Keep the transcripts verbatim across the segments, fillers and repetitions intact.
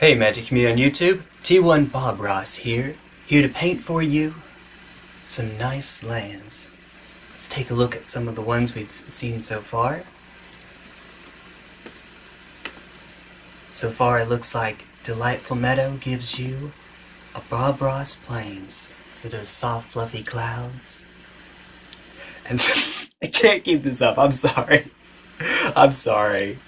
Hey Magic Community on YouTube, T one Bob Ross here, here to paint for you some nice lands. Let's take a look at some of the ones we've seen so far. So far it looks like Delightful Meadow gives you a Bob Ross Plains with those soft fluffy clouds. And I can't keep this up, I'm sorry. I'm sorry.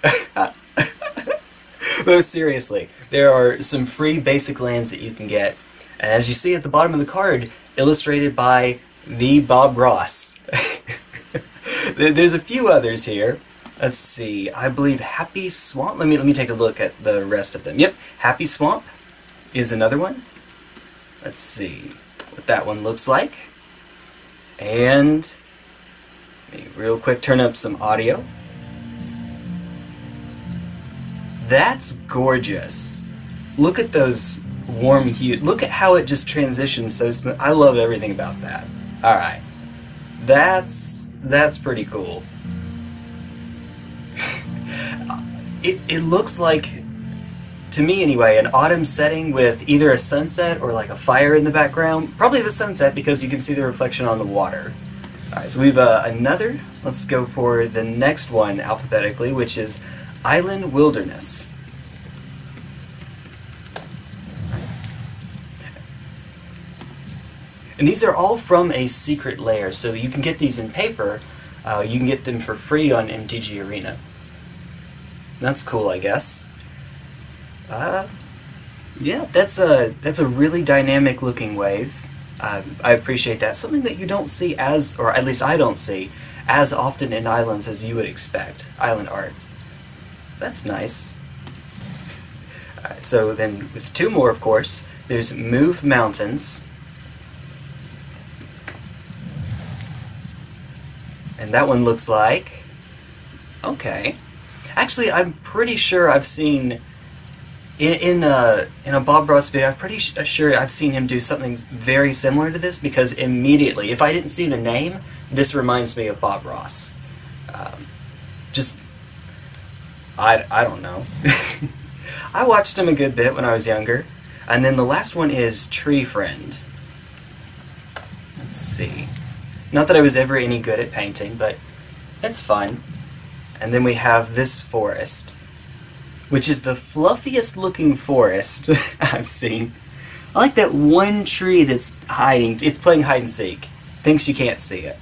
But seriously, there are some free basic lands that you can get, and as you see at the bottom of the card, illustrated by the Bob Ross. There's a few others here. Let's see, I believe Happy Swamp, let me, let me take a look at the rest of them. Yep, Happy Swamp is another one. Let's see what that one looks like. And let me real quick turn up some audio. That's gorgeous. Look at those warm hues. Look at how it just transitions so smooth. I love everything about that. All right, that's that's pretty cool. it it looks like, to me anyway, an autumn setting with either a sunset or like a fire in the background. Probably the sunset because you can see the reflection on the water. All right, so we've uh, another. Let's go for the next one alphabetically, which is Island Wilderness. And these are all from a secret lair, so you can get these in paper. Uh, you can get them for free on M T G Arena. That's cool, I guess. Uh, yeah, that's a, that's a really dynamic looking wave. Uh, I appreciate that. Something that you don't see as, or at least I don't see, as often in islands as you would expect. Island art. That's nice. Right, so then with two more, of course, there's Move Mountains. And that one looks like... Okay. Actually, I'm pretty sure I've seen... In, in, a, in a Bob Ross video, I'm pretty sure I've seen him do something very similar to this, because immediately, if I didn't see the name, this reminds me of Bob Ross. Um, just... I, I don't know. I watched him a good bit when I was younger. And then the last one is Tree Friend. Let's see. Not that I was ever any good at painting, but it's fun. And then we have this forest, which is the fluffiest looking forest I've seen. I like that one tree that's hiding. It's playing hide and seek. Thinks you can't see it.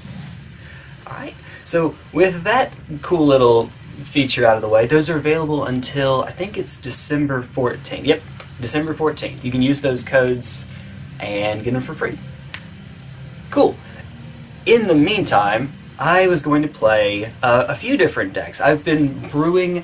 Alright, so with that cool little feature out of the way, those are available until I think it's December fourteenth. Yep, December fourteenth. You can use those codes and get them for free. Cool. In the meantime, I was going to play uh, a few different decks. I've been brewing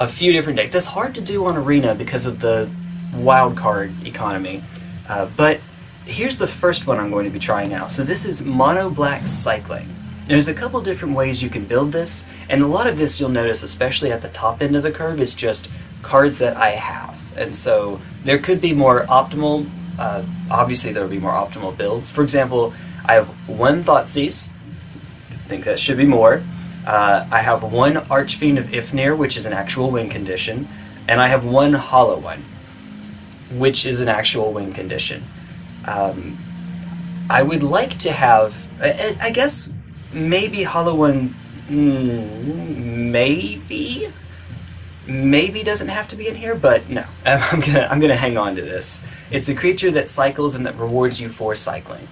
a few different decks. That's hard to do on Arena because of the wildcard economy, uh, but here's the first one I'm going to be trying out. So this is Mono Black Cycling. There's a couple different ways you can build this, and a lot of this you'll notice, especially at the top end of the curve, is just cards that I have. And so there could be more optimal, uh, obviously there will be more optimal builds. For example, I have one Thoughtseize, I think that should be more. Uh, I have one Archfiend of Ifnir, which is an actual win condition, and I have one Hollow One, which is an actual win condition. Um, I would like to have, I, I guess, maybe Hollow One, maybe, maybe doesn't have to be in here, but no, I'm gonna I'm gonna hang on to this. It's a creature that cycles and that rewards you for cycling,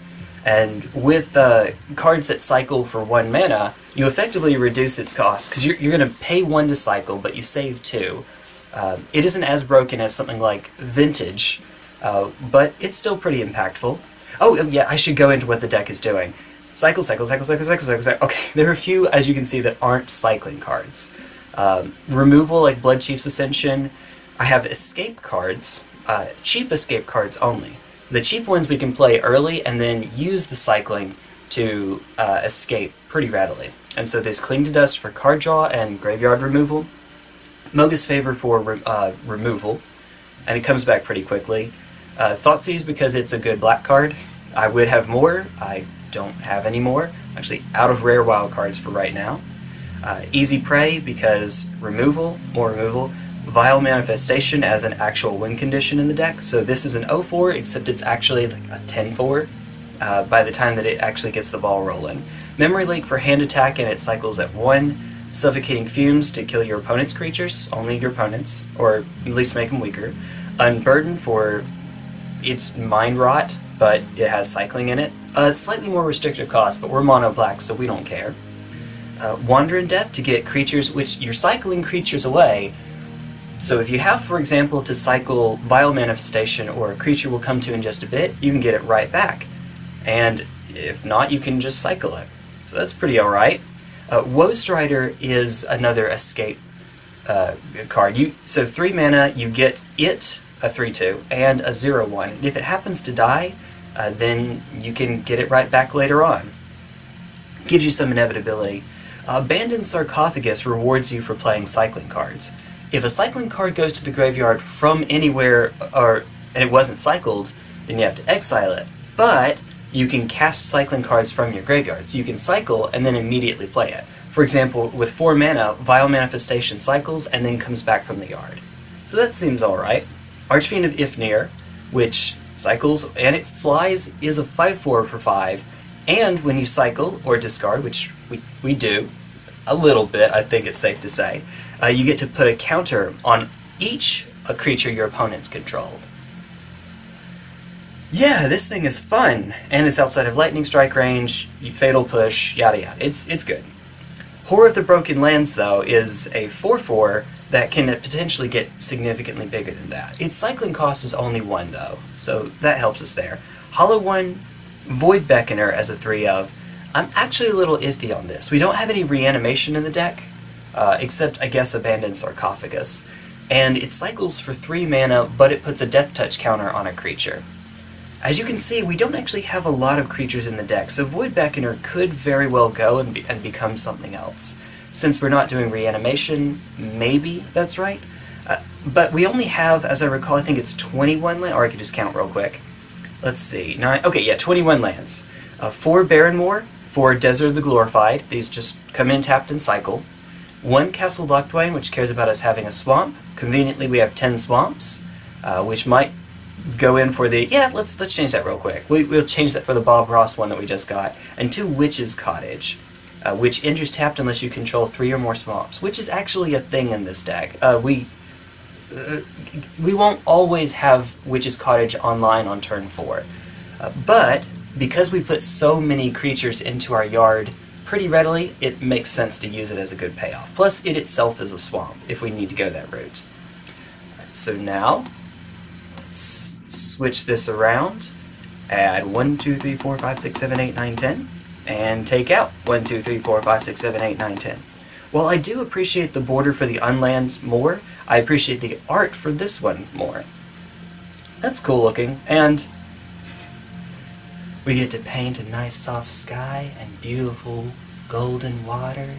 and with uh, cards that cycle for one mana, you effectively reduce its cost because you're you're gonna pay one to cycle, but you save two. Uh, it isn't as broken as something like Vintage, uh, but it's still pretty impactful. Oh yeah, I should go into what the deck is doing. Cycle, cycle, cycle, cycle, cycle, cycle, cycle. Okay, there are a few, as you can see, that aren't cycling cards. Um, removal, like Bloodchief's Ascension. I have escape cards, uh, cheap escape cards only. The cheap ones we can play early and then use the cycling to uh, escape pretty readily. And so there's Cling to Dust for card draw and graveyard removal. Mogis's Favor for re uh, removal, and it comes back pretty quickly. Uh, Thoughtseize because it's a good black card. I would have more. I don't have any more. Actually, out of rare wild cards for right now. Uh, Easy Prey because removal, more removal. Vile Manifestation as an actual win condition in the deck, so this is an oh four, except it's actually like a ten four uh, by the time that it actually gets the ball rolling. Memory Leak for hand attack, and it cycles at one. Suffocating Fumes to kill your opponent's creatures, only your opponent's, or at least make them weaker. Unburden for its Mind Rot, but it has cycling in it. Uh, it's slightly more restrictive cost, but we're mono-black, so we don't care. Uh, Wander in Death to get creatures, which you're cycling creatures away. So if you have, for example, to cycle Vile Manifestation or a creature we'll come to in just a bit, you can get it right back. And if not, you can just cycle it. So that's pretty alright. Uh, Woe Strider is another escape uh, card. You So three mana, you get it, a three two, and a zero one. And if it happens to die, uh, then you can get it right back later on. Gives you some inevitability. Uh, Abandoned Sarcophagus rewards you for playing cycling cards. If a cycling card goes to the graveyard from anywhere, or and it wasn't cycled, then you have to exile it. But you can cast cycling cards from your graveyard, so you can cycle and then immediately play it. For example, with four mana, Vile Manifestation cycles and then comes back from the yard. So that seems alright. Archfiend of Ifnir, which cycles and it flies, is a five four for five, and when you cycle or discard, which we, we do, a little bit, I think it's safe to say, uh, you get to put a counter on each a creature your opponents control. Yeah, this thing is fun, and it's outside of Lightning Strike range, you Fatal Push, yada yada, it's, it's good. Horror of the Broken Lands, though, is a four four that can potentially get significantly bigger than that. Its cycling cost is only one, though, so that helps us there. Hollow One, Void Beckoner as a three of. I'm actually a little iffy on this. We don't have any reanimation in the deck, uh, except, I guess, Abandoned Sarcophagus. And it cycles for three mana, but it puts a Death Touch counter on a creature. As you can see, we don't actually have a lot of creatures in the deck, so Void Beckoner could very well go and, be and become something else. Since we're not doing reanimation, maybe that's right. Uh, but we only have, as I recall, I think it's twenty-one lands, or I could just count real quick. Let's see, nine, okay, yeah, twenty-one lands. Uh, four Barrenmoor, for Desert of the Glorified, these just come in tapped and cycle. One Castle Lochtwain, which cares about us having a swamp. Conveniently we have ten swamps, uh, which might go in for the... Yeah, let's let's change that real quick. We, we'll change that for the Bob Ross one that we just got. And two Witch's Cottage, uh, which enters tapped unless you control three or more swamps, which is actually a thing in this deck. Uh, we, uh, we won't always have Witch's Cottage online on turn four, uh, but... because we put so many creatures into our yard pretty readily, it makes sense to use it as a good payoff. Plus, it itself is a swamp, if we need to go that route. Right, so now, let's switch this around, add one, two, three, four, five, six, seven, eight, nine, ten, and take out one, two, three, four, five, six, seven, eight, nine, ten. While I do appreciate the border for the unlands more, I appreciate the art for this one more. That's cool looking, and... we get to paint a nice soft sky and beautiful golden water.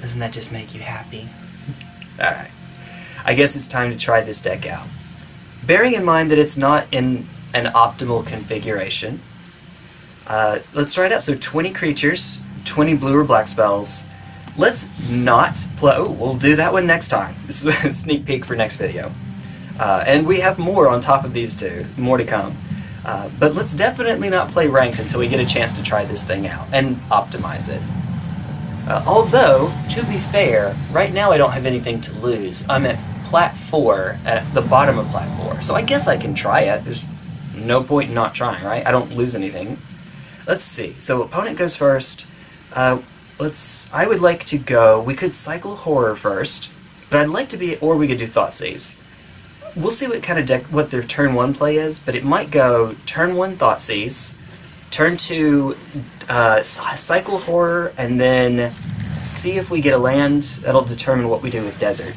Doesn't that just make you happy? Alright. I guess it's time to try this deck out. Bearing in mind that it's not in an optimal configuration, uh, let's try it out. So twenty creatures, twenty blue or black spells. Let's not play... oh, we'll do that one next time. This is a sneak peek for next video. Uh, and we have more on top of these two. More to come. Uh, but let's definitely not play ranked until we get a chance to try this thing out and optimize it. Uh, although, to be fair, right now I don't have anything to lose. I'm at plat four, at the bottom of plat four, so I guess I can try it. There's no point in not trying, right? I don't lose anything. Let's see. So opponent goes first. Uh, let's. I would like to go... we could cycle Horror first, but I'd like to be... or we could do Thoughtseize. We'll see what kind of deck, what their turn one play is, but it might go turn one Thoughtseize, turn two uh, cycle Horror, and then see if we get a land. That'll determine what we do with Desert.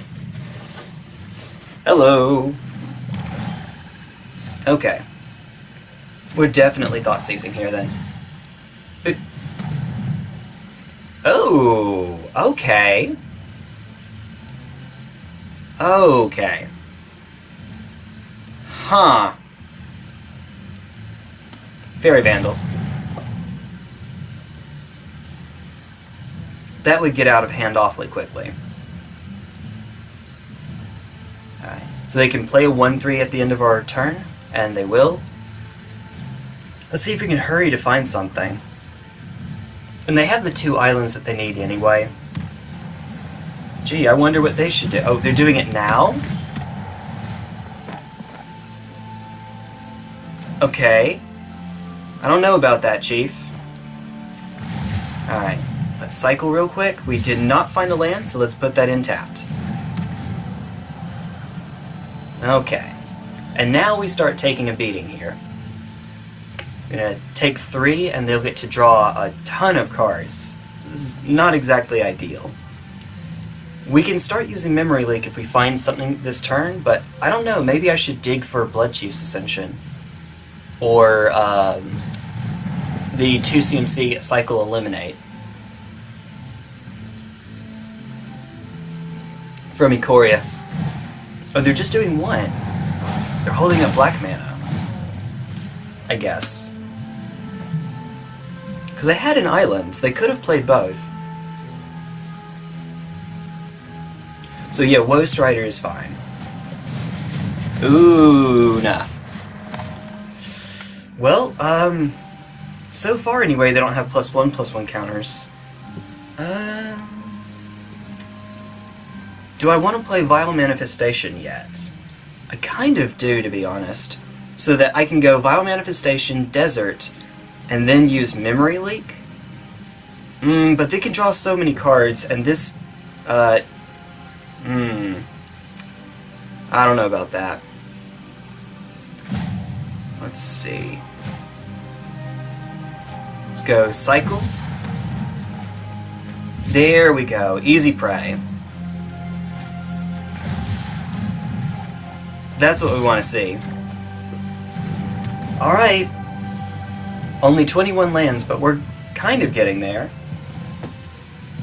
Hello. Okay. We're definitely Thoughtseizing here then. But, oh, okay. Okay. Huh. Fairy Vandal. That would get out of hand awfully quickly. So they can play one three at the end of our turn, and they will. Let's see if we can hurry to find something. And they have the two islands that they need anyway. Gee, I wonder what they should do. Oh, they're doing it now? Okay. I don't know about that, Chief. Alright, let's cycle real quick. We did not find the land, so let's put that in tapped. Okay. And now we start taking a beating here. We're gonna take three, and they'll get to draw a ton of cards. This is not exactly ideal. We can start using Memory Leak if we find something this turn, but I don't know, maybe I should dig for Bloodchief's Ascension. Or, um, the two C M C Cycle Eliminate. From Ikoria. Oh, they're just doing one. They're holding up black mana. I guess. Because they had an island. They could have played both. So yeah, Woe Strider is fine. Ooh, nah. Well, um... so far, anyway, they don't have plus one, plus one counters. Um... Do I want to play Vile Manifestation yet? I kind of do, to be honest. So that I can go Vile Manifestation, Desert, and then use Memory Leak? Mmm, but they can draw so many cards, and this, uh... Mmm... I don't know about that. Let's see... Let's go Cycle. There we go, Easy Prey. That's what we want to see. Alright. Only twenty-one lands, but we're kind of getting there.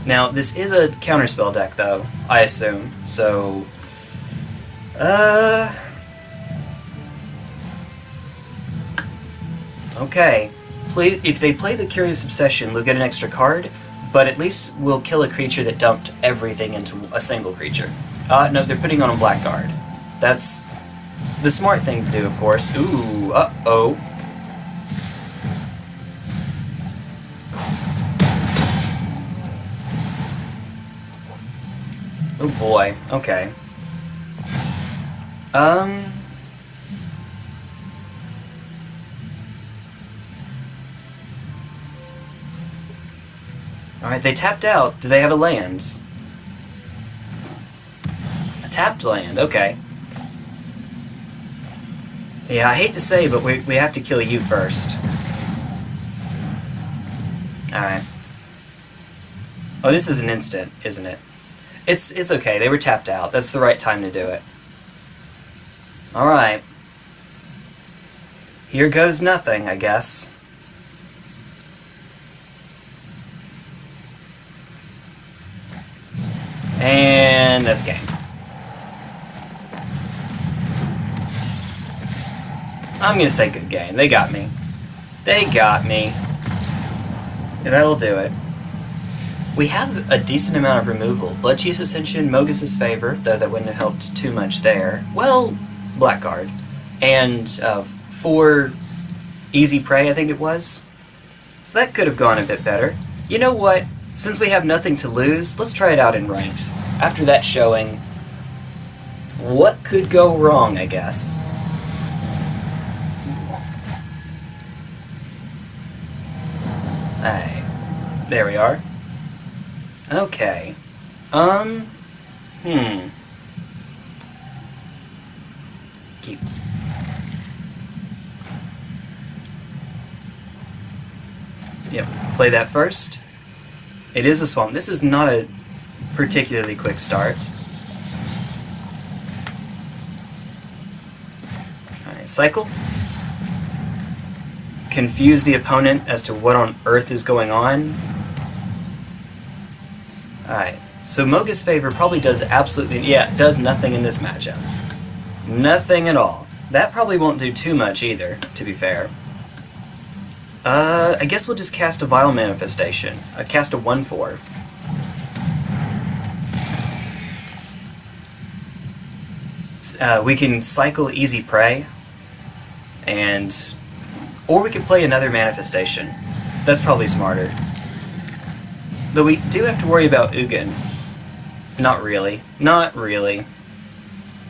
Now, this is a counterspell deck, though, I assume, so... Uh... Okay. Play, if they play the Curious Obsession, they'll get an extra card, but at least we'll kill a creature that dumped everything into a single creature. Uh, no, they're putting on a Blackguard. That's... the smart thing to do, of course. Ooh, uh-oh. Oh boy, okay. Um... Alright, they tapped out. Do they have a land? A tapped land, okay. Yeah, I hate to say, but we, we have to kill you first. Alright. Oh, this is an instant, isn't it? It's it's okay, they were tapped out. That's the right time to do it. Alright. Here goes nothing, I guess. And that's game. I'm gonna say good game. They got me. They got me. Yeah, that'll do it. We have a decent amount of removal. Bloodchief's Ascension, Mogis's Favor, though that wouldn't have helped too much there. Well, Blackguard. And uh, four Easy Prey, I think it was. So that could have gone a bit better. You know what? Since we have nothing to lose, let's try it out in ranked. After that showing, what could go wrong, I guess? Hey, there we are. Okay. Um, hmm. Keep. Yep, play that first. It is a swamp. This is not a particularly quick start. Alright, cycle. Confuse the opponent as to what on earth is going on. Alright, so Mogis's Favor probably does absolutely, yeah, does nothing in this matchup. Nothing at all. That probably won't do too much either, to be fair. Uh, I guess we'll just cast a Vile Manifestation. I cast a one four. uh, we can cycle Easy Prey, and or we can play another Manifestation. That's probably smarter. Though we do have to worry about Ugin. Not really. Not really.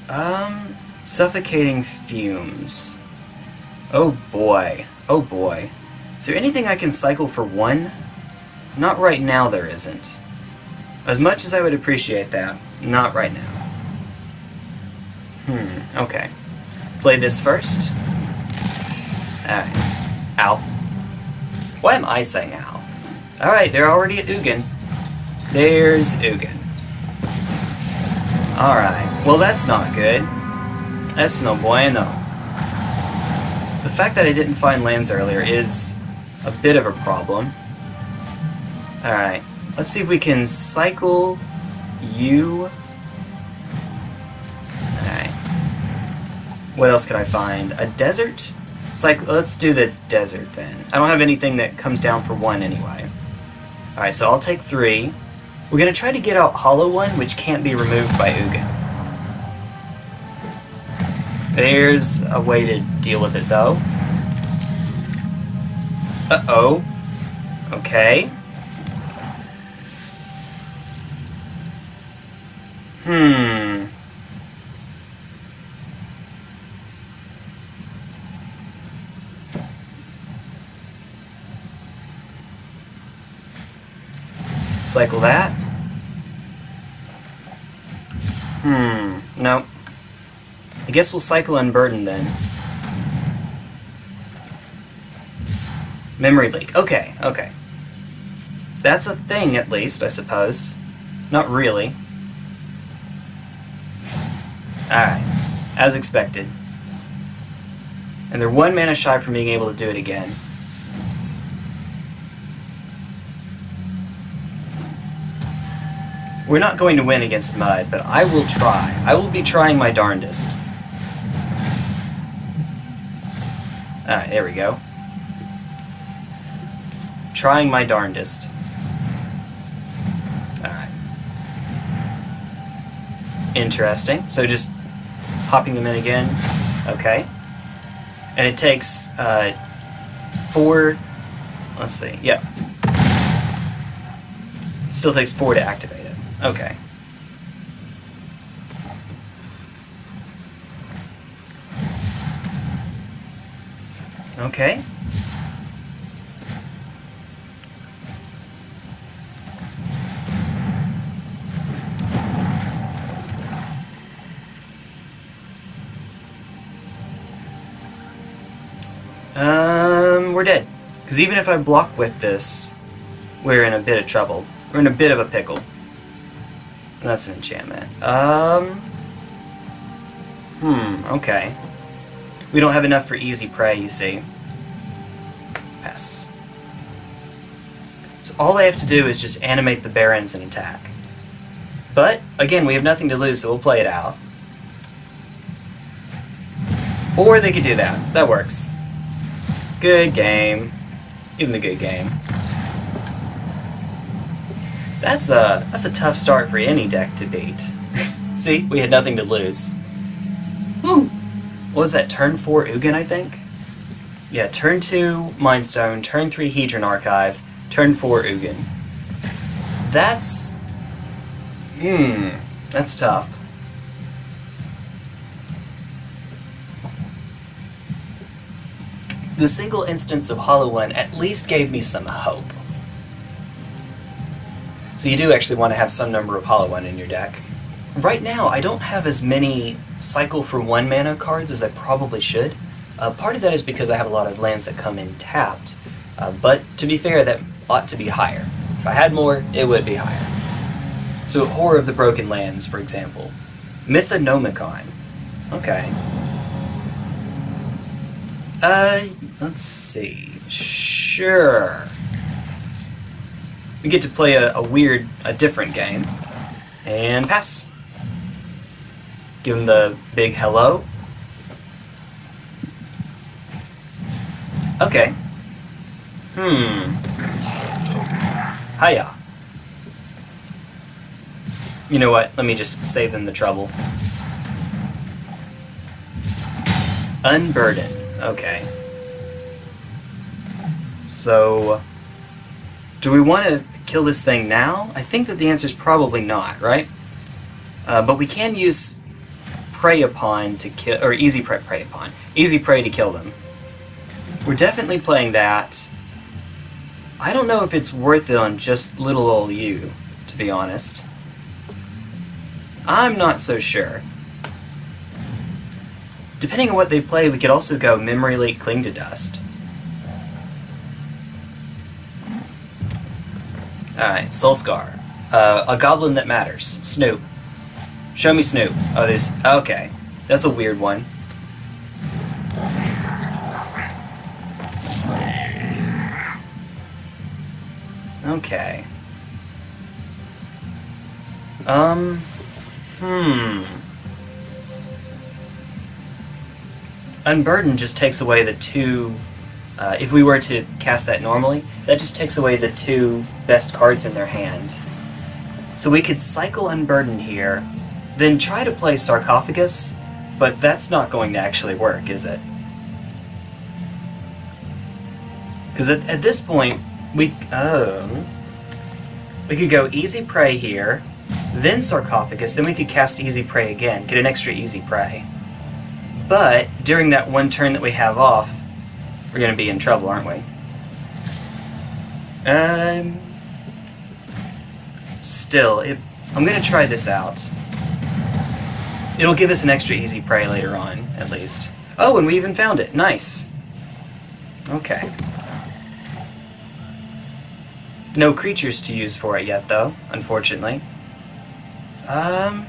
Um, Suffocating Fumes. Oh boy. Oh boy. Is there anything I can cycle for one? Not right now there isn't. As much as I would appreciate that, not right now. Hmm, okay. Play this first. Alright. Ow. Why am I saying ow? Alright, they're already at Ugin. There's Ugin. Alright. Well, that's not good. That's no bueno. The fact that I didn't find lands earlier is a bit of a problem. Alright. Let's see if we can cycle you. Alright. What else can I find? A desert? Cycle. Let's do the desert then. I don't have anything that comes down for one anyway. Alright, so I'll take three. We're going to try to get out Hollow One, which can't be removed by Ugin. There's a way to deal with it though. Uh-oh. Okay. Hmm. Cycle that. Hmm. Nope. I guess we'll cycle Unburden then. Memory Leak. Okay, okay. That's a thing at least, I suppose. Not really. Alright, as expected. And they're one mana shy from being able to do it again. We're not going to win against Mud, but I will try. I will be trying my darndest. Alright, there we go. Trying my darndest. Alright. Interesting. So just popping them in again. Okay. And it takes uh, four... Let's see. Yeah. It still takes four to activate it. Okay. Okay. Um, we're dead. Because even if I block with this, we're in a bit of trouble. We're in a bit of a pickle. And that's an enchantment. Um... Hmm, okay. We don't have enough for Easy Prey, you see. Pass. So all I have to do is just animate the Barons and attack. But, again, we have nothing to lose, so we'll play it out. Or they could do that. That works. Good game. Give him the good game. That's a, that's a tough start for any deck to beat. See? We had nothing to lose. Woo! What was that? Turn four Ugin, I think? Yeah, turn two Mindstone, turn three Hedron Archive, turn four Ugin. That's... Hmm. That's tough. The single instance of Hollow One at least gave me some hope. So you do actually want to have some number of Hollow One in your deck. Right now, I don't have as many cycle for one mana cards as I probably should. Uh, part of that is because I have a lot of lands that come in tapped, uh, but to be fair, that ought to be higher. If I had more, it would be higher. So Horror of the Broken Lands, for example. Mythonomicon. Okay. Uh, let's see. Sure. We get to play a, a weird, a different game. And pass. Give him the big hello. Okay. Hmm. Hiya. You know what? Let me just save them the trouble. Unburden. Okay. So, do we want to kill this thing now? I think that the answer is probably not, right? Uh, but we can use Prey Upon to kill, or Easy Prey, Prey Upon. Easy Prey to kill them. We're definitely playing that. I don't know if it's worth it on just little old you, to be honest. I'm not so sure. Depending on what they play, we could also go Memory Leak, Cling to Dust. Alright, Soulscar. Uh, a goblin that matters. Snoop. Show me Snoop. Oh, there's... Okay. That's a weird one. Okay. Um... Hmm... Unburden just takes away the two... Uh, if we were to cast that normally, that just takes away the two best cards in their hand. So we could cycle Unburden here, then try to play Sarcophagus, but that's not going to actually work, is it? Because at, at this point, we... Oh... We could go Easy Prey here, then Sarcophagus, then we could cast Easy Prey again, get an extra Easy Prey. But, during that one turn that we have off, we're going to be in trouble, aren't we? Um... Still, it, I'm going to try this out. It'll give us an extra Easy Prey later on, at least. Oh, and we even found it! Nice! Okay. No creatures to use for it yet, though, unfortunately. Um...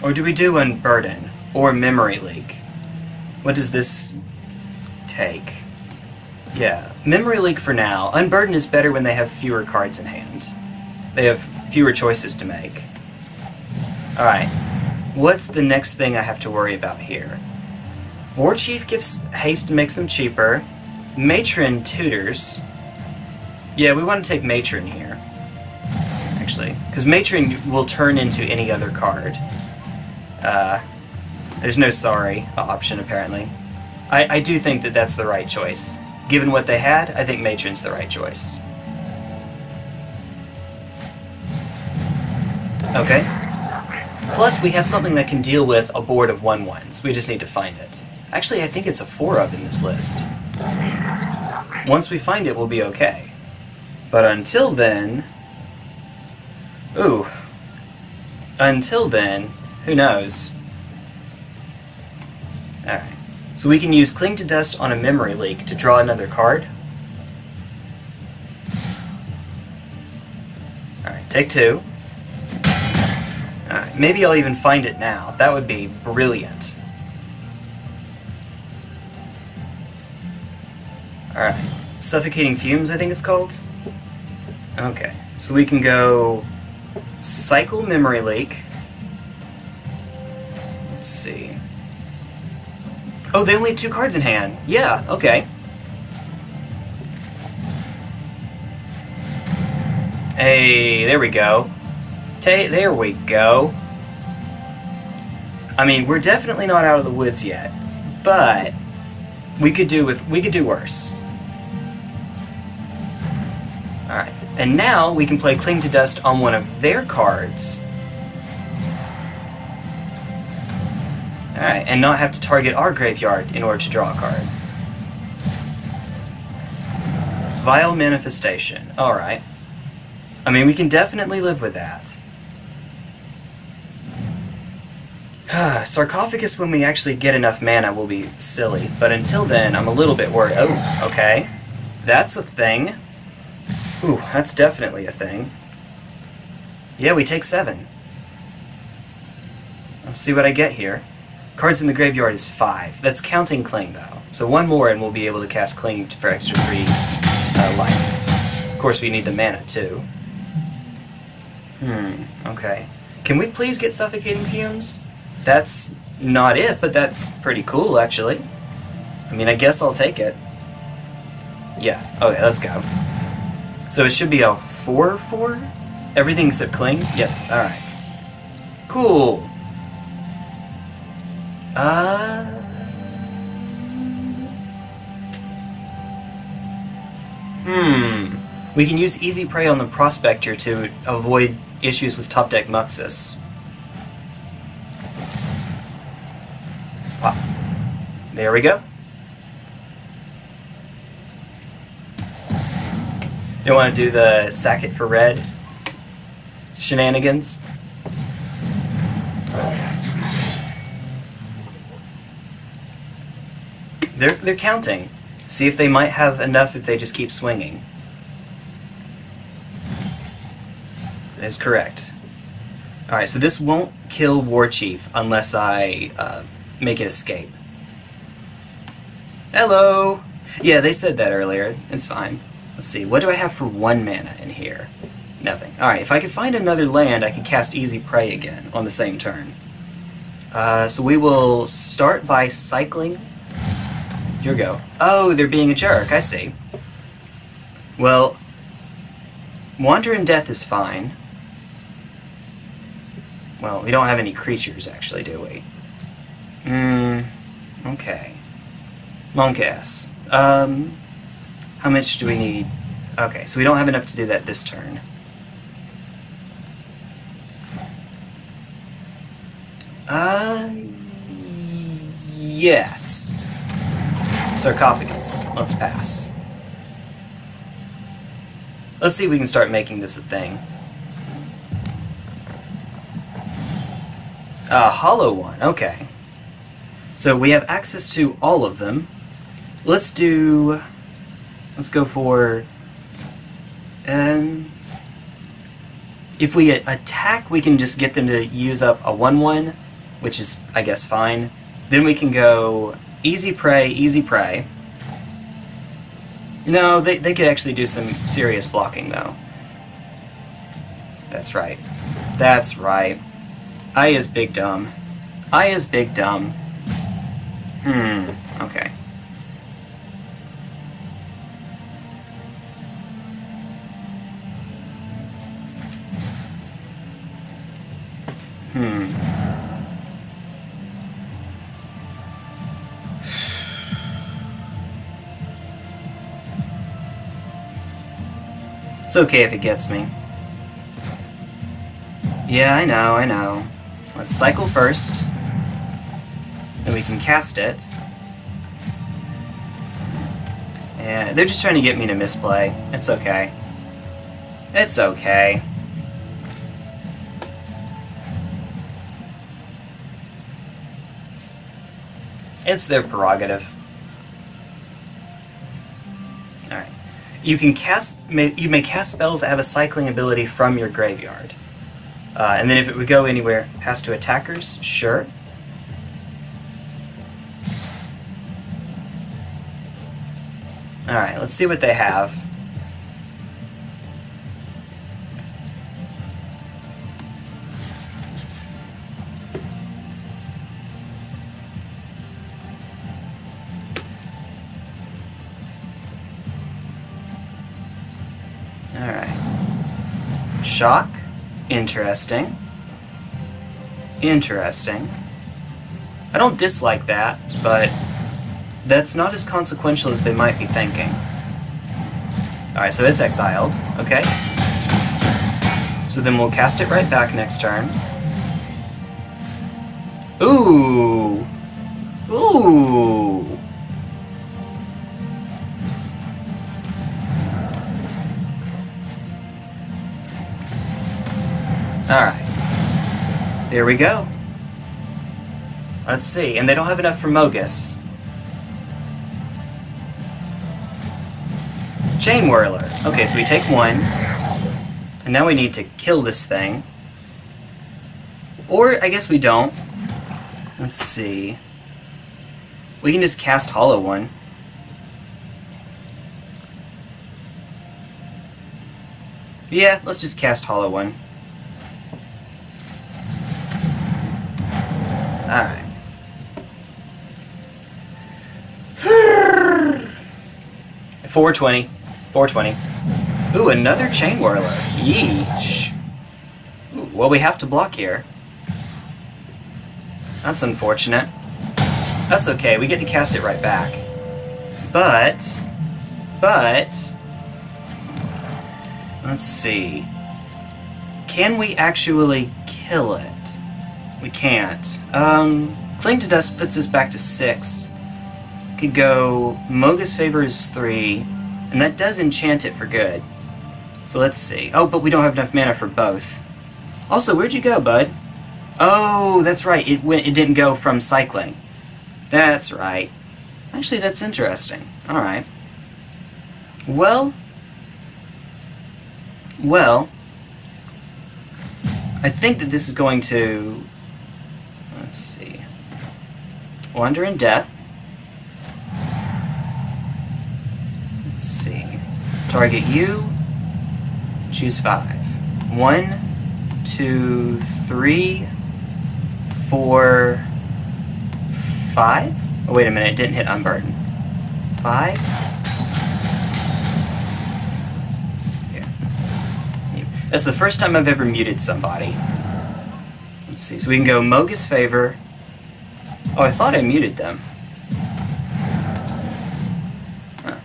Or do we do Unburden? Or Memory Leak? What does this take? Yeah, Memory Leak for now. Unburden is better when they have fewer cards in hand. They have fewer choices to make. Alright, what's the next thing I have to worry about here? Warchief gives haste and makes them cheaper. Matron tutors. Yeah, we want to take Matron here. Actually, because Matron will turn into any other card. Uh, there's no sorry option, apparently. I, I do think that that's the right choice. Given what they had, I think Matron's the right choice. Okay. Plus, we have something that can deal with a board of one ones. We just need to find it. Actually, I think it's a four of in this list. Once we find it, we'll be okay. But until then... Ooh. Until then... Who knows? Alright. So we can use Cling to Dust on a Memory Leak to draw another card. Alright, take two. Alright, maybe I'll even find it now. That would be brilliant. Alright. Suffocating Fumes, I think it's called? Okay. So we can go... Cycle Memory Leak... Let's see. Oh, they only have two cards in hand. Yeah, okay. Hey, there we go. Tay, there we go. I mean, we're definitely not out of the woods yet, but we could do with we could do worse. All right, and now we can play Cling to Dust on one of their cards. Alright, and not have to target our graveyard in order to draw a card. Vile Manifestation. Alright. I mean, we can definitely live with that. Sarcophagus, when we actually get enough mana, will be silly. But until then, I'm a little bit worried. Oh, okay. That's a thing. Ooh, that's definitely a thing. Yeah, we take seven. Let's see what I get here. Cards in the graveyard is five. That's counting Cling, though. So one more and we'll be able to cast Cling for extra three uh, life. Of course, we need the mana, too. Hmm, okay. Can we please get Suffocating Fumes? That's not it, but that's pretty cool, actually. I mean, I guess I'll take it. Yeah, okay, let's go. So it should be a four four? Everything except Cling? Yep, alright. Cool! Uh... Hmm. We can use Easy Prey on the Prospector to avoid issues with top deck Moxus. Wow. There we go. Don't want to do the sack it for red shenanigans. They're, they're counting. See if they might have enough if they just keep swinging. That is correct. Alright, so this won't kill Warchief unless I uh, make it escape. Hello! Yeah, they said that earlier. It's fine. Let's see, what do I have for one mana in here? Nothing. Alright, if I could find another land, I can cast Easy Prey again on the same turn. Uh, so we will start by cycling... Here we go. Oh, they're being a jerk, I see. Well, Wander in Death is fine. Well, we don't have any creatures, actually, do we? Hmm, okay. Monkas. Um, how much do we need? Okay, so we don't have enough to do that this turn. Uh, yes. Sarcophagus. Let's pass. Let's see if we can start making this a thing. Uh, Hollow One, okay. So we have access to all of them. Let's do... Let's go for... Um, if we attack, we can just get them to use up a one one, which is, I guess, fine. Then we can go... Easy Prey, Easy Prey. No, they, they could actually do some serious blocking, though. That's right. That's right. I is big dumb. I is big dumb. Hmm, okay. Hmm. It's okay if it gets me. Yeah, I know, I know. Let's cycle first. Then we can cast it. Yeah, they're just trying to get me to misplay. It's okay. It's okay. It's their prerogative. You can cast. May, you may cast spells that have a cycling ability from your graveyard, uh, and then if it would go anywhere, pass to attackers. Sure. All right. Let's see what they have. Shock. Interesting. Interesting. I don't dislike that, but that's not as consequential as they might be thinking. Alright, so it's exiled. Okay. So then we'll cast it right back next turn. Ooh! Ooh! Alright. There we go. Let's see. And they don't have enough for Mogis. Chain Whirler. Okay, so we take one. And now we need to kill this thing. Or, I guess we don't. Let's see. We can just cast Hollow One. Yeah, let's just cast Hollow One. Alright. four twenty. four twenty. Ooh, another Chain Whirler. Yeesh. Ooh, well, we have to block here. That's unfortunate. That's okay, we get to cast it right back. But, but, let's see. Can we actually kill it? We can't. Um, Cling to Dust puts us back to six. Could go, Mogis's Favor is three, and that does enchant it for good. So let's see. Oh, but we don't have enough mana for both. Also, where'd you go, bud? Oh, that's right, it went. It didn't go from cycling. That's right. Actually, that's interesting. Alright. Well... Well... I think that this is going to... Let's see... Wander in Death. Let's see... Target you... Choose five. One... Two... Three... Four... Five? Oh, wait a minute, it didn't hit Unburden. Five? Yeah. That's the first time I've ever muted somebody. Let's see, so we can go Mogis's Favor. Oh, I thought I muted them. Huh.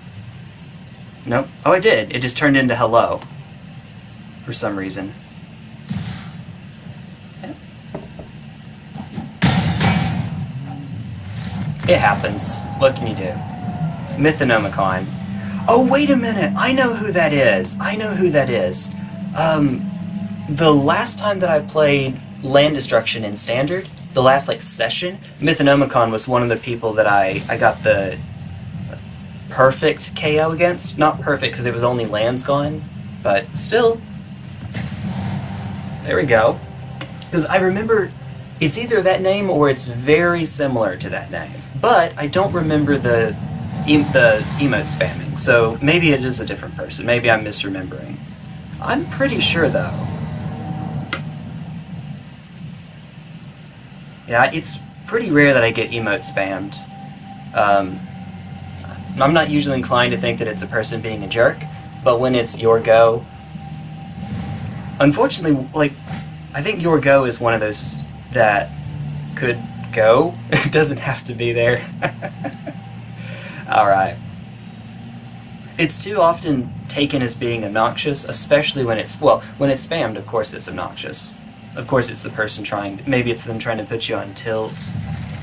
Nope. Oh, I did. It just turned into hello. For some reason. It happens. What can you do? Mythonomicon. Oh, wait a minute! I know who that is! I know who that is! Um, the last time that I played Land Destruction in Standard, the last, like, session, Mythonomicon was one of the people that I, I got the perfect K O against. Not perfect, because it was only lands gone, but still. There we go. Because I remember it's either that name or it's very similar to that name. But I don't remember the em the emote spamming, so maybe it is a different person. Maybe I'm misremembering. I'm pretty sure, though. Yeah, it's pretty rare that I get emote spammed. Um, I'm not usually inclined to think that it's a person being a jerk, but when it's your go... Unfortunately, like, I think your go is one of those that could... go. It doesn't have to be there. Alright. It's too often taken as being obnoxious, especially when it's, well, when it's spammed, of course it's obnoxious. Of course it's the person trying, maybe it's them trying to put you on tilt,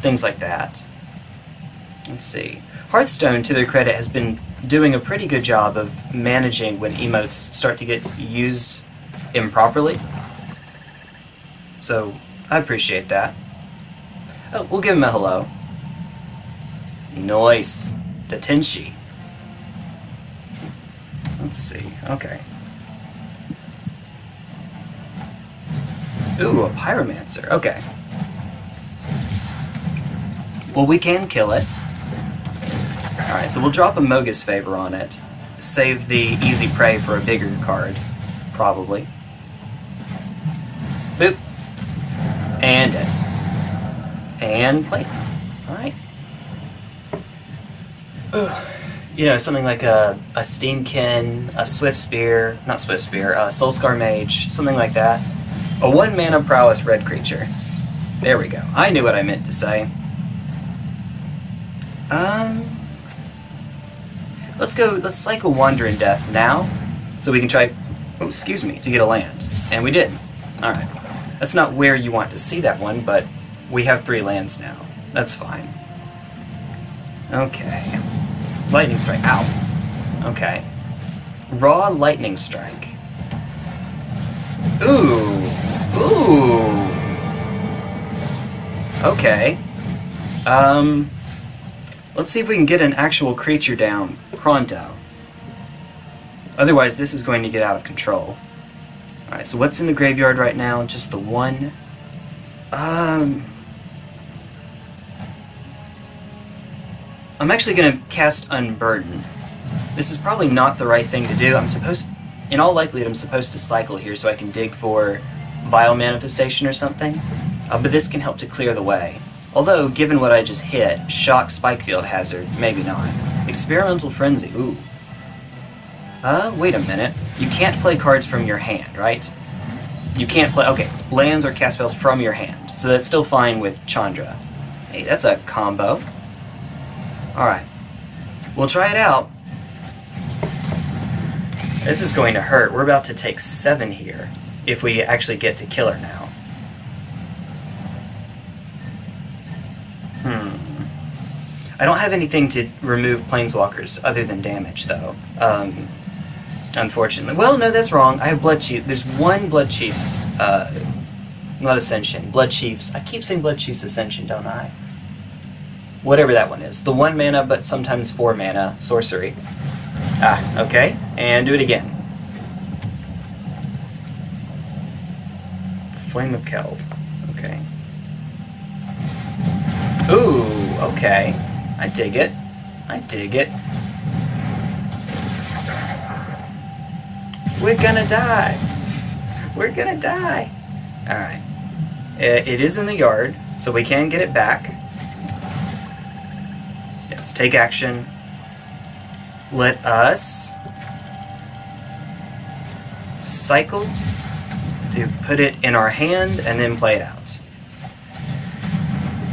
things like that. Let's see. Hearthstone, to their credit, has been doing a pretty good job of managing when emotes start to get used improperly. So, I appreciate that. Oh, we'll give him a hello. Nice. Datenshi. Let's see. Okay. Ooh, a Pyromancer. Okay. Well, we can kill it. Alright, so we'll drop a Mogis's Favor on it. Save the Easy Prey for a bigger card. Probably. Boop. And it. And play. Alright. You know, something like a, a Steamkin, a Swiftspear, not Swiftspear, a Soulscar Mage, something like that. A one mana prowess red creature. There we go. I knew what I meant to say. Um. Let's go, let's cycle Wander in Death now, so we can try, oh, excuse me, to get a land. And we did. Alright. That's not where you want to see that one, but we have three lands now. That's fine. Okay. Lightning Strike. Ow. Okay. Raw Lightning Strike. Ooh. Ooh. Okay. Um. Let's see if we can get an actual creature down pronto. Otherwise, this is going to get out of control. Alright, so what's in the graveyard right now? Just the one. Um... I'm actually going to cast Unburden. This is probably not the right thing to do. I'm supposed, in all likelihood, I'm supposed to cycle here so I can dig for Vile Manifestation or something. Uh, but this can help to clear the way. Although, given what I just hit, Shock Spikefield Hazard, maybe not. Experimental Frenzy, ooh. Uh, wait a minute. You can't play cards from your hand, right? You can't play, okay, lands or cast spells from your hand, so that's still fine with Chandra. Hey, that's a combo. Alright. We'll try it out. This is going to hurt. We're about to take seven here, if we actually get to kill her now. Hmm. I don't have anything to remove Planeswalkers other than damage, though. Um, unfortunately. Well, no, that's wrong. I have Bloodchief. There's one Bloodchief's, uh, not Ascension. Bloodchief's. I keep saying Bloodchief's Ascension, don't I? Whatever that one is. The one mana, but sometimes four mana sorcery. Ah, okay. And do it again. Flame of Keld. Okay. Ooh, okay. I dig it. I dig it. We're gonna die. We're gonna die. Alright. It is in the yard, so we can get it back. Yes, take action. Let us cycle to put it in our hand and then play it out.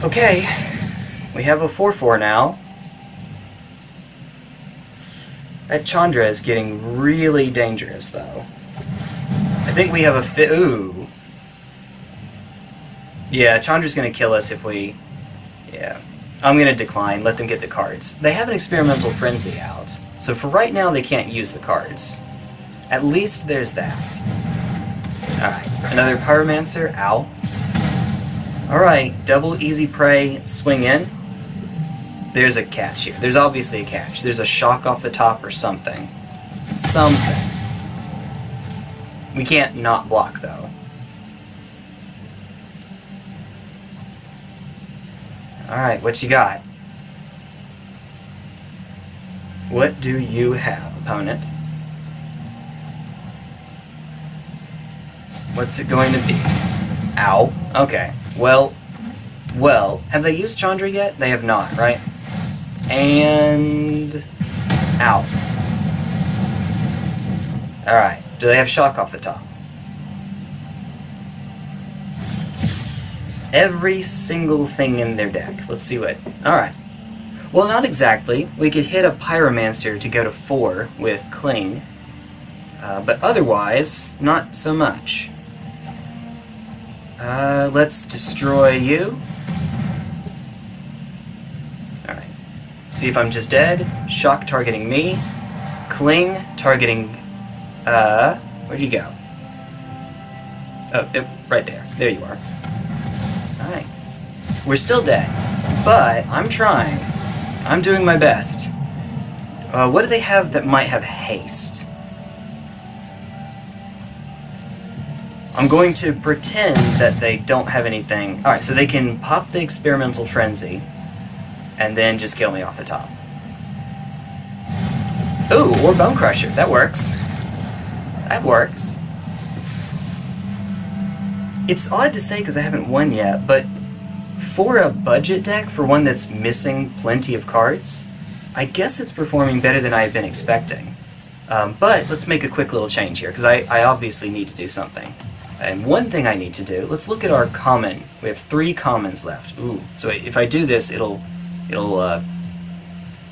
Okay, we have a four four now. That Chandra is getting really dangerous, though. I think we have a fi- ooh. Yeah, Chandra's gonna kill us if we... yeah. I'm gonna decline, let them get the cards. They have an Experimental Frenzy out, so for right now they can't use the cards. At least there's that. Alright, another Pyromancer, ow. Alright, double Easy Prey, swing in. There's a catch here. There's obviously a catch. There's a shock off the top or something. Something. We can't not block, though. Alright, what you got? What do you have, opponent? What's it going to be? Ow. Okay. Well, well. Have they used Chandra yet? They have not, right? And... ow. Alright. Do they have shock off the top? Every single thing in their deck. Let's see what... alright. Well, not exactly. We could hit a Pyromancer to go to four with Cling. Uh, but otherwise, not so much. Uh, let's destroy you. Alright. See if I'm just dead. Shock targeting me. Cling targeting... Uh, where'd you go? Oh, it, right there. There you are. Alright. We're still dead, but I'm trying. I'm doing my best. Uh, what do they have that might have haste? I'm going to pretend that they don't have anything. Alright, so they can pop the Experimental Frenzy, and then just kill me off the top. Ooh, or Bone Crusher. That works. That works. It's odd to say because I haven't won yet, but for a budget deck, for one that's missing plenty of cards, I guess it's performing better than I had been expecting. Um, but let's make a quick little change here, because I, I obviously need to do something. And one thing I need to do, let's look at our common. We have three commons left. Ooh. So if I do this, it'll, it'll uh,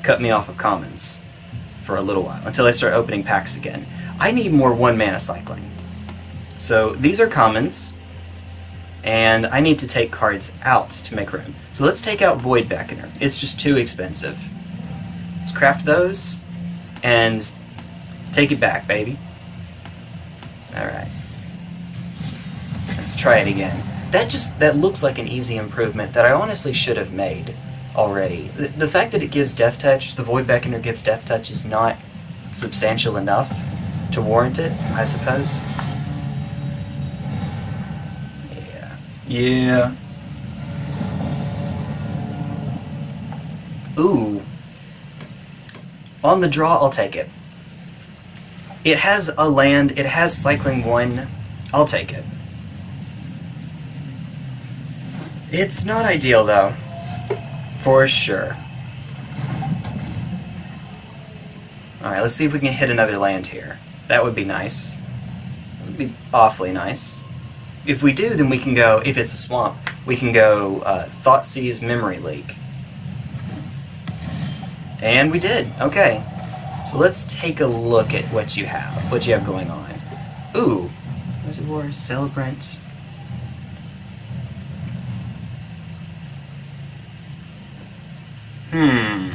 cut me off of commons for a little while, until I start opening packs again. I need more one-mana cycling. So these are commons. And I need to take cards out to make room. So let's take out Void Beckoner. It's just too expensive. Let's craft those and take it back, baby. Alright. Let's try it again. That just, that looks like an easy improvement that I honestly should have made already. The, the fact that it gives Death Touch, the Void Beckoner gives Death Touch, is not substantial enough to warrant it, I suppose. Yeah. Ooh. On the draw, I'll take it. It has a land, it has cycling one. I'll take it. It's not ideal, though. For sure. Alright, let's see if we can hit another land here. That would be nice. That would be awfully nice. if we do, then we can go, if it's a swamp, we can go uh, Thoughtseize Memory Leak. And we did. Okay. So let's take a look at what you have, what you have going on. Ooh. Reservoir, Celebrant. Hmm.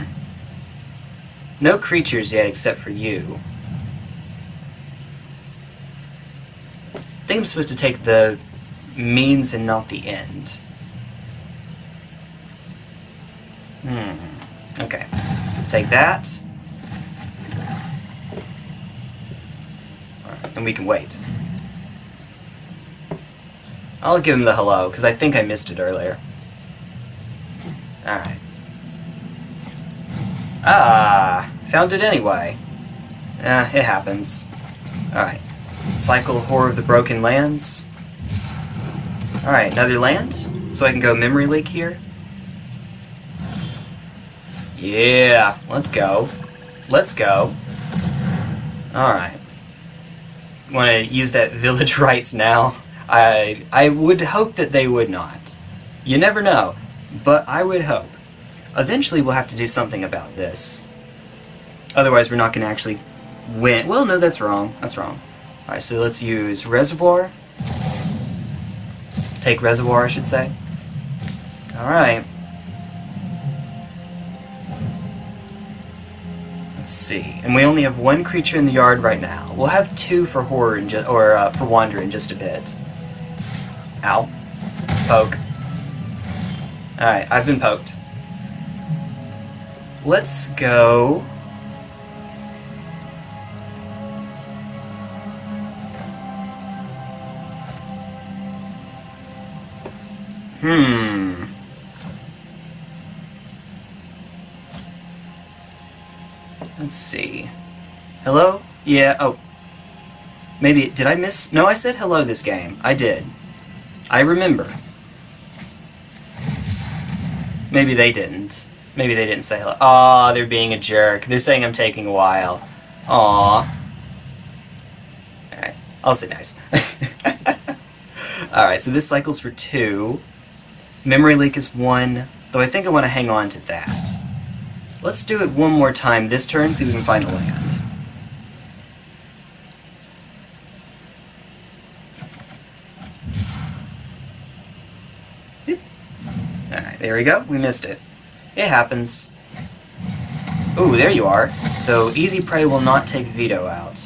No creatures yet except for you. I think I'm supposed to take the means and not the end. Hmm. Okay. Let's take that. Alright, and we can wait. I'll give him the hello, because I think I missed it earlier. Alright. Ah! Found it anyway. Eh, it happens. Alright. Cycle Horror of the Broken Lands. Alright, another land? So I can go Memory Leak here? Yeah! Let's go. Let's go. Alright. Wanna use that village rights now? I, I would hope that they would not. You never know, but I would hope. Eventually we'll have to do something about this. Otherwise we're not going to actually win. Well, no, that's wrong. That's wrong. Alright, so let's use Reservoir. Take Reservoir, I should say. Alright. Let's see. And we only have one creature in the yard right now. We'll have two for horror in ju or uh, for Wander in just a bit. Ow. Poke. Alright, I've been poked. Let's go... Hmm... Let's see... Hello? Yeah, oh... Maybe... Did I miss... No, I said hello this game. I did. I remember. Maybe they didn't. Maybe they didn't say hello. Aw, they're being a jerk. They're saying I'm taking a while. Aw. Alright, I'll say nice. Alright, so this cycles for two. Memory Leak is one, though I think I want to hang on to that. Let's do it one more time this turn so we can find a land. Alright, there we go. We missed it. It happens. Ooh, there you are. So, Easy Prey will not take Veto out.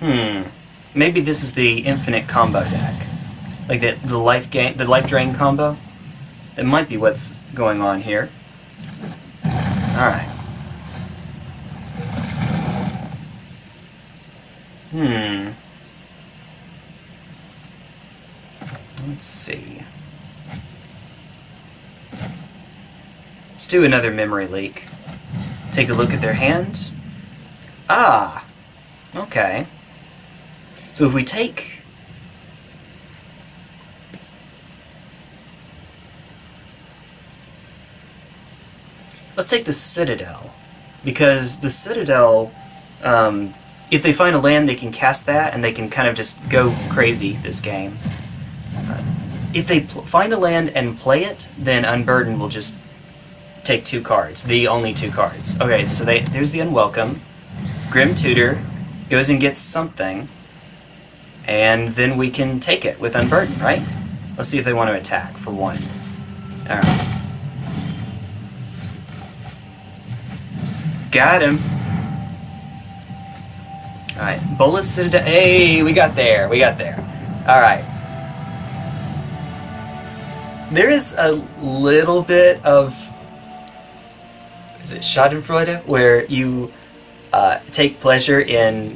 Hmm. Maybe this is the infinite combo deck. Like the, the, life, gain, the life drain combo? That might be what's going on here. Alright. Hmm. Let's see. Let's do another Memory Leak. Take a look at their hand. Ah! Okay. So if we take... Let's take the Citadel. Because the Citadel, um, if they find a land, they can cast that, and they can kind of just go crazy this game. Uh, if they pl- find a land and play it, then Unburden will just... take two cards. The only two cards. Okay, so they, there's the Unwelcome. Grim Tutor goes and gets something, and then we can take it with Unburden, right? Let's see if they want to attack for one. Alright. Got him! Alright, Bolas Citadel. Hey, we got there! We got there. Alright. There is a little bit of... Is it Schadenfreude, where you uh, take pleasure in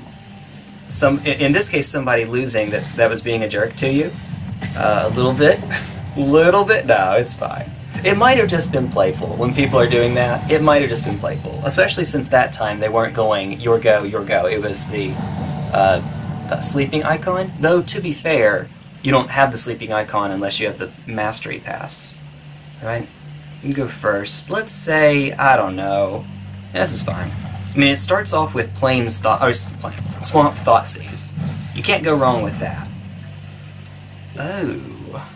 some, in this case, somebody losing that that was being a jerk to you? Uh, a little bit, little bit. No, it's fine. It might have just been playful. When people are doing that, it might have just been playful. Especially since that time they weren't going your go, your go. It was the, uh, the sleeping icon. Though to be fair, you don't have the sleeping icon unless you have the mastery pass, right? You go first. Let's say, I don't know. Yeah, this is fine. I mean, it starts off with plains thought, or plains, swamp Thoughtseize. You can't go wrong with that. Oh.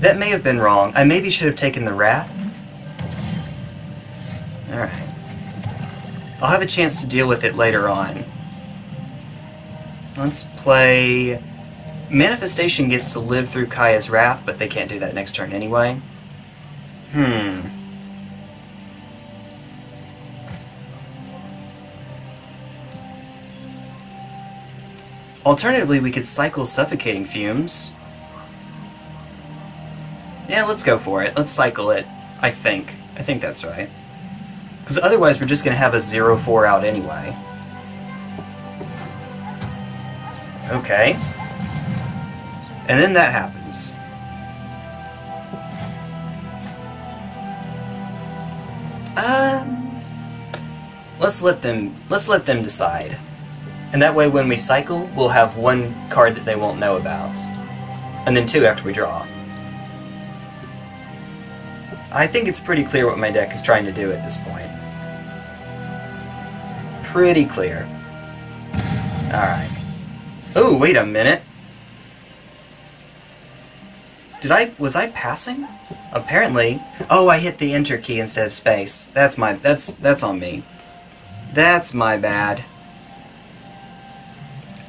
That may have been wrong. I maybe should have taken the Wrath. Alright. I'll have a chance to deal with it later on. Let's play... Manifestation gets to live through Kaya's Wrath, but they can't do that next turn anyway. Hmm. Alternatively, we could cycle Suffocating Fumes. Yeah, let's go for it. Let's cycle it, I think. I think that's right. Because otherwise we're just going to have a zero four out anyway. Okay. And then that happens. Um, let's let them, let's let them decide. And that way when we cycle, we'll have one card that they won't know about. And then two after we draw. I think it's pretty clear what my deck is trying to do at this point. Pretty clear. Alright. Oh, wait a minute. Did I... was I passing? Apparently. Oh, I hit the enter key instead of space. That's my... that's... that's on me. That's my bad.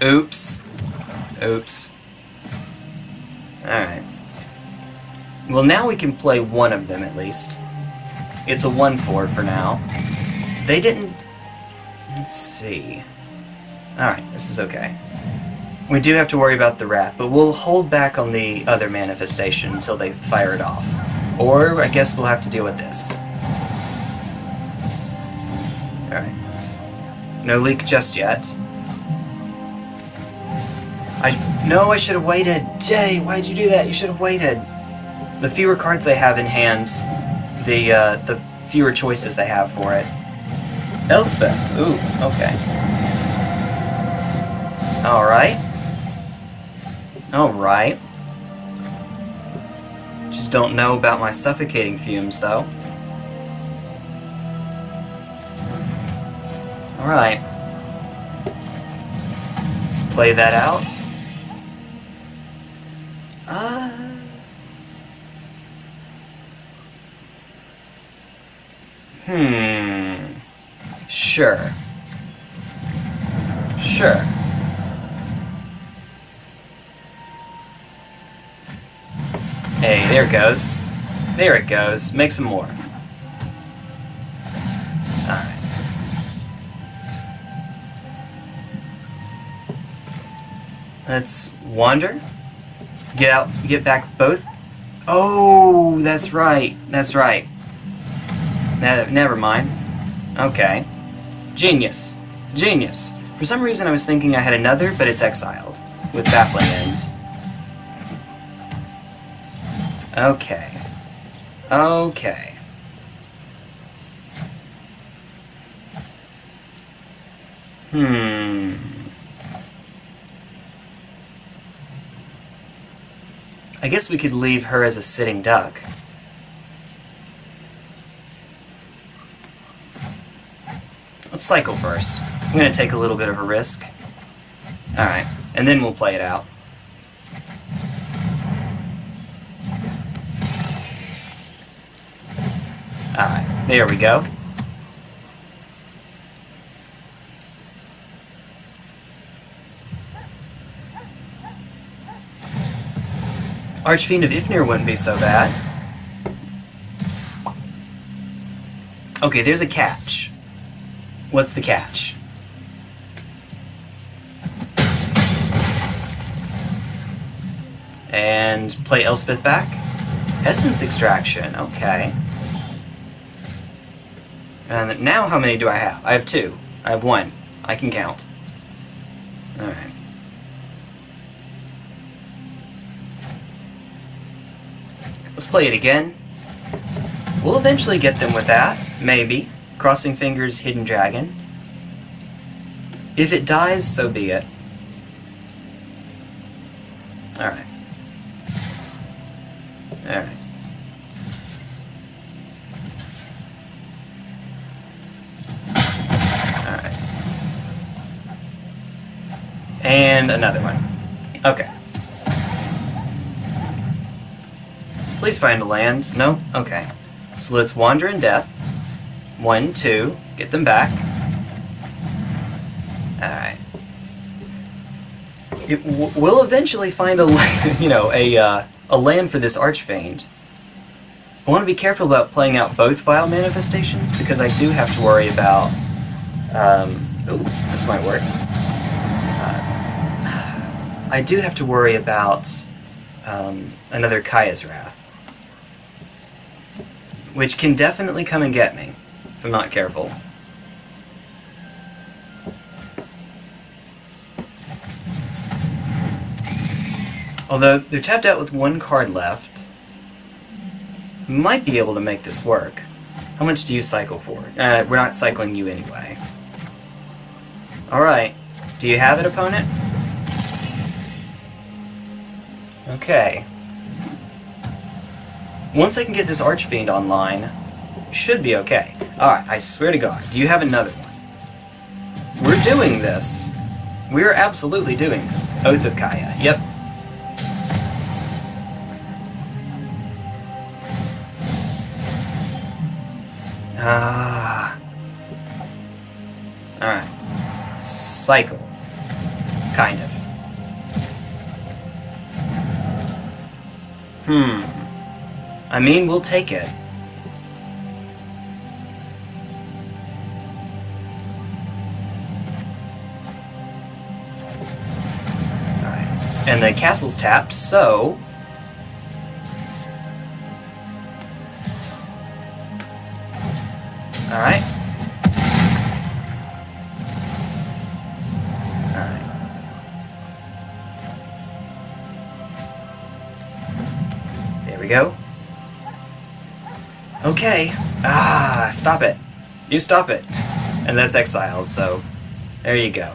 Oops. Oops. Alright. Well, now we can play one of them, at least. It's a one four for now. They didn't... let's see... alright, this is okay. We do have to worry about the Wrath, but we'll hold back on the other manifestation until they fire it off. Or, I guess we'll have to deal with this. Alright. No leak just yet. I no, I should have waited. Jay, why'd you do that? You should have waited. The fewer cards they have in hand, the uh, the fewer choices they have for it. Elspeth. Ooh. Okay. All right. All right. Just don't know about my Suffocating Fumes, though. All right. Let's play that out. Uh, hmm. Sure. Sure. Hey, there it goes. There it goes. Make some more. Alright. Let's wander. Get out, get back both. Oh, that's right. That's right. Never mind. Okay. Genius. Genius. For some reason I was thinking I had another, but it's exiled. With Baffling End. Okay. Okay. Hmm. I guess we could leave her as a sitting duck. Let's cycle first. I'm going to take a little bit of a risk. Alright, and then we'll play it out. Alright, there we go. Archfiend of Ifnir wouldn't be so bad. Okay, there's a catch. What's the catch? And play Elspeth back. Essence Extraction, okay. And now how many do I have? I have two. I have one. I can count. Alright. Let's play it again. We'll eventually get them with that, maybe. Crossing Fingers, Hidden Dragon. If it dies, so be it. Alright. Alright. and another one. Okay. Please find a land. No? Okay. So let's Wander in Death. One, two. Get them back. Alright. We'll eventually find a, you know, a, uh, a land for this Archfiend. I want to be careful about playing out both Vile Manifestations, because I do have to worry about... Um, ooh, this might work. Uh, I do have to worry about um, another Kaya's Wrath, which can definitely come and get me, if I'm not careful. Although, they're tapped out with one card left. Might be able to make this work. How much do you cycle for? Uh, we're not cycling you anyway. Alright. Do you have it, opponent? Okay. Once I can get this Archfiend online, should be okay. Alright, I swear to God. Do you have another one? We're doing this. We're absolutely doing this. Oath of Kaya. Yep. Ah. Uh, Alright. Cycle. Kind of. Hmm. I mean, we'll take it. Alright. And the castle's tapped, so... Alright. Alright. There we go. Okay. Ah, stop it. You stop it. And that's exiled, so... There you go.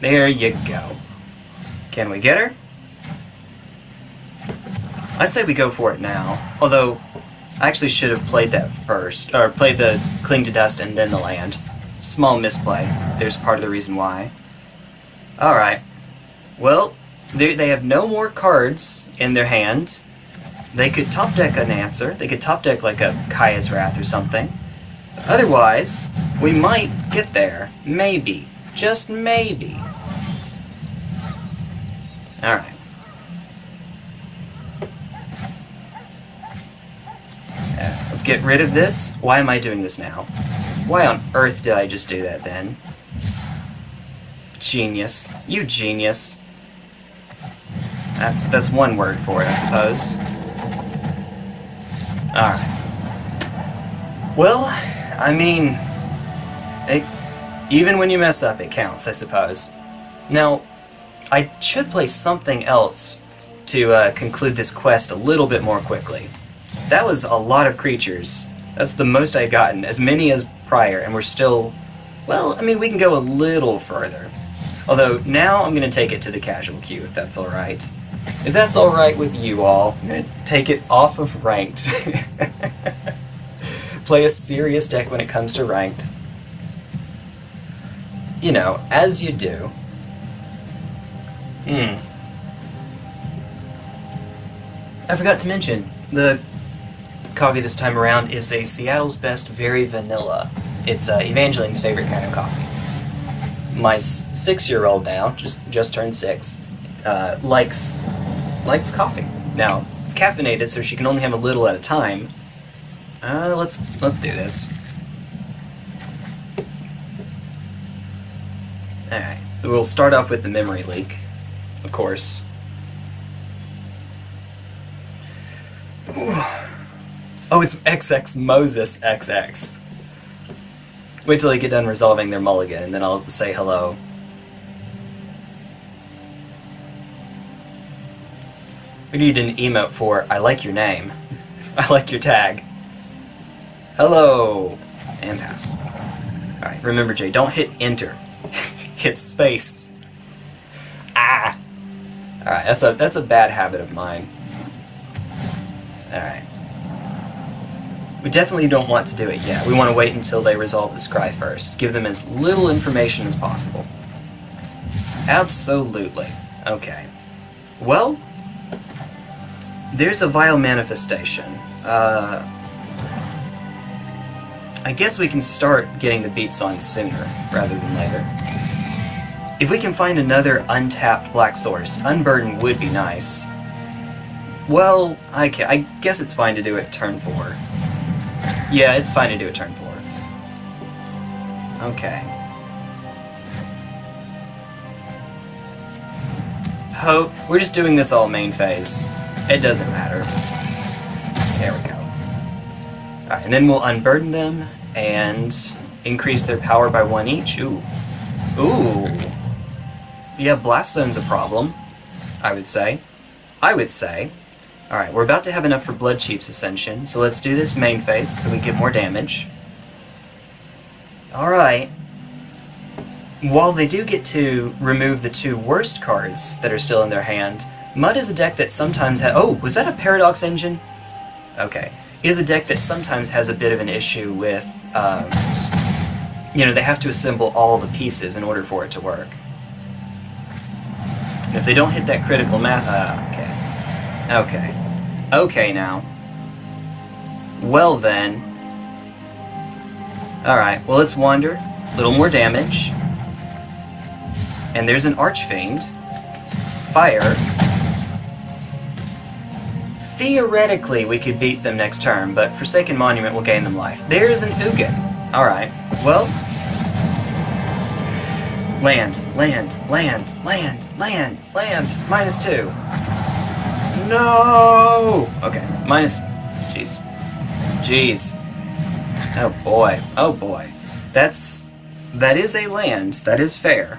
There you go. Can we get her? I say we go for it now. Although... I actually should have played that first, or played the Cling to Dust and then the land. Small misplay. There's part of the reason why. Alright. Well, they, they have no more cards in their hand. They could top deck an answer. They could top deck like a Kaya's Wrath or something. Otherwise, we might get there. Maybe. Just maybe. Alright. Let's get rid of this. Why am I doing this now? Why on earth did I just do that then? Genius. You genius. That's that's one word for it, I suppose. Alright. Well, I mean... It, even when you mess up, it counts, I suppose. Now, I should play something else to uh, conclude this quest a little bit more quickly. That was a lot of creatures. That's the most I've gotten, as many as prior, and we're still... Well, I mean, we can go a little further. Although, now I'm going to take it to the casual queue, if that's alright. If that's alright with you all, I'm going to take it off of ranked. Play a serious deck when it comes to ranked. You know, as you do. Hmm. I forgot to mention, the... coffee this time around is a Seattle's Best Very Vanilla. It's uh, Evangeline's favorite kind of coffee. My six-year-old now, just just turned six, uh, likes likes coffee. Now it's caffeinated, so she can only have a little at a time. Uh, let's let's do this. All right. So we'll start off with the Memory Leak, of course. Ooh. Oh, it's X X Moses X X. Wait till they get done resolving their mulligan, and then I'll say hello. We need an emote for, I like your name. I like your tag. Hello! And pass. Alright, remember Jay, don't hit enter. Hit space. Ah! Alright, that's a, that's a bad habit of mine. Alright. We definitely don't want to do it yet. We want to wait until they resolve the scry first. Give them as little information as possible. Absolutely. Okay. Well, there's a Vile Manifestation. Uh, I guess we can start getting the beats on sooner rather than later. If we can find another untapped black source, Unburden would be nice. Well, I, ca I guess it's fine to do it turn four. Yeah, it's fine to do it turn four. Okay. Ho- we're just doing this all main phase. It doesn't matter. There we go. Alright, and then we'll unburden them and increase their power by one each. Ooh. Ooh. Yeah, Blast Zone's a problem, I would say. I would say. Alright, we're about to have enough for Bloodchief's Ascension, so let's do this main phase so we get more damage. Alright. While they do get to remove the two worst cards that are still in their hand, Mud is a deck that sometimes has... Oh, was that a Paradox Engine? Okay. Is a deck that sometimes has a bit of an issue with... Um, you know, they have to assemble all the pieces in order for it to work. And if they don't hit that critical math... Uh, okay. Okay. Okay, now. Well, then. Alright, well, let's wander. A little more damage. And there's an Archfiend. Fire. Theoretically, we could beat them next turn, but Forsaken Monument will gain them life. There's an Ugin. Alright. Well. Land. Land. Land. Land. Land. Land. Minus two. No! Okay, minus... Jeez. Jeez. Oh boy. Oh boy. That's... That is a land. That is fair.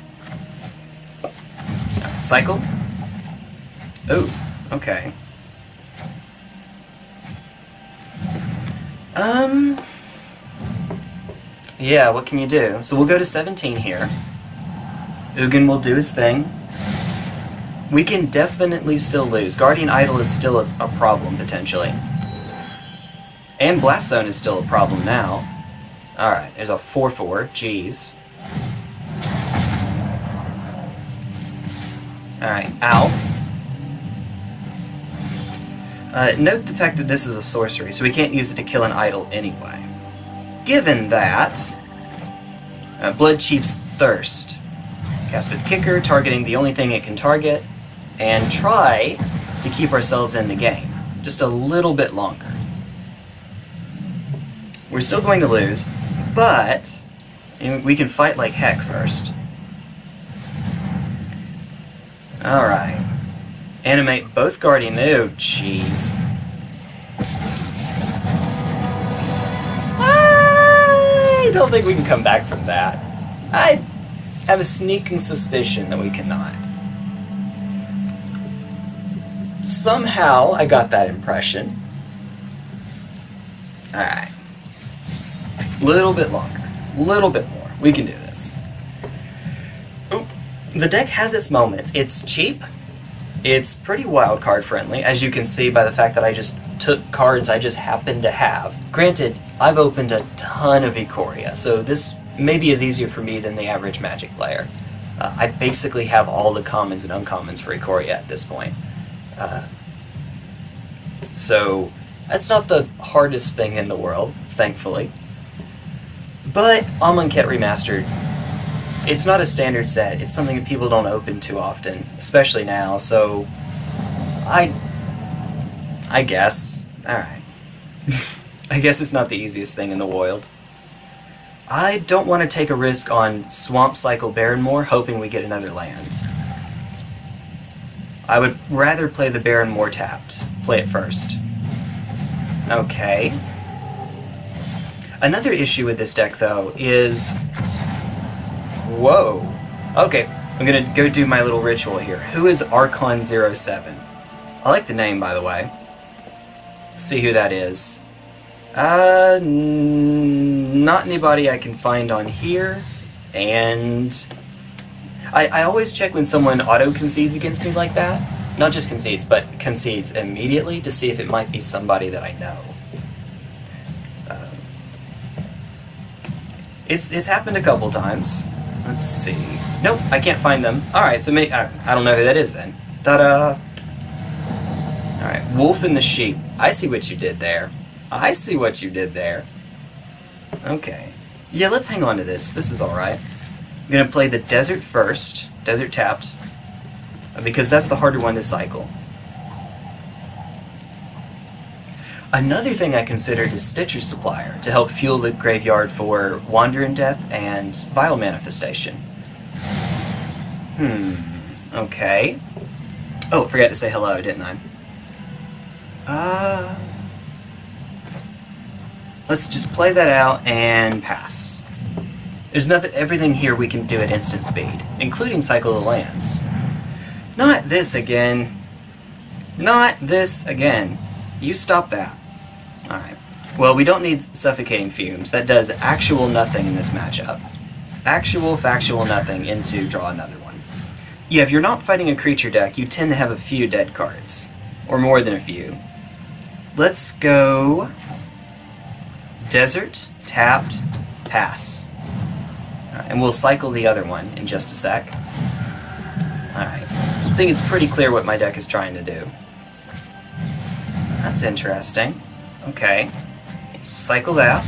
Cycle? Oh, okay. Um... Yeah, what can you do? So we'll go to seventeen here. Ugin will do his thing. We can definitely still lose. Guardian Idol is still a, a problem, potentially. And Blast Zone is still a problem now. Alright, there's a four four. Jeez. Alright, ow. Uh, note the fact that this is a sorcery, so we can't use it to kill an idol anyway. Given that... Uh, Bloodchief's Thirst. Cast with Kicker, targeting the only thing it can target. And try to keep ourselves in the game just a little bit longer. We're still going to lose, but we can fight like heck first. Alright. Animate both Guardian... Oh, jeez. I don't think we can come back from that. I have a sneaking suspicion that we cannot. Somehow, I got that impression. Alright. Little bit longer. Little bit more. We can do this. Ooh, the deck has its moments. It's cheap. It's pretty wildcard friendly, as you can see by the fact that I just took cards I just happened to have. Granted, I've opened a ton of Ikoria, so this maybe is easier for me than the average Magic player. Uh, I basically have all the commons and uncommons for Ikoria at this point. Uh, so, that's not the hardest thing in the world, thankfully. But Amonkhet Remastered, it's not a standard set. It's something that people don't open too often, especially now, so... I... I guess. Alright. I guess it's not the easiest thing in the world. I don't want to take a risk on Swamp Cycle Barrenmoor, hoping we get another land. I would rather play the Barrenmoor tapped. Play it first. Okay. Another issue with this deck, though, is... Whoa. Okay, I'm going to go do my little ritual here. Who is Archon zero seven? I like the name, by the way. Let's see who that is. Uh, not anybody I can find on here, and... I, I always check when someone auto-concedes against me like that. Not just concedes, but concedes immediately to see if it might be somebody that I know. Uh, it's, it's happened a couple times. Let's see. Nope, I can't find them. Alright, so may I, I don't know who that is then. Ta-da! Alright, Wolf in the Sheep. I see what you did there. I see what you did there. Okay. Yeah, let's hang on to this. This is alright. I'm gonna play the Desert first. Desert tapped. Because that's the harder one to cycle. Another thing I considered is Stitcher's Supplier, to help fuel the graveyard for Wander in Death and Vile Manifestation. Hmm, okay. Oh, forgot to say hello, didn't I? Uh... Let's just play that out and pass. There's nothing, everything here we can do at instant speed, including Cycle the Lands. Not this again. Not this again. You stop that. Alright. Well, we don't need Suffocating Fumes. That does actual nothing in this matchup. Actual, factual nothing into draw another one. Yeah, if you're not fighting a creature deck, you tend to have a few dead cards. Or more than a few. Let's go... Desert, tapped, pass. Right, and we'll cycle the other one in just a sec. Alright. I think it's pretty clear what my deck is trying to do. That's interesting. Okay. Cycle that.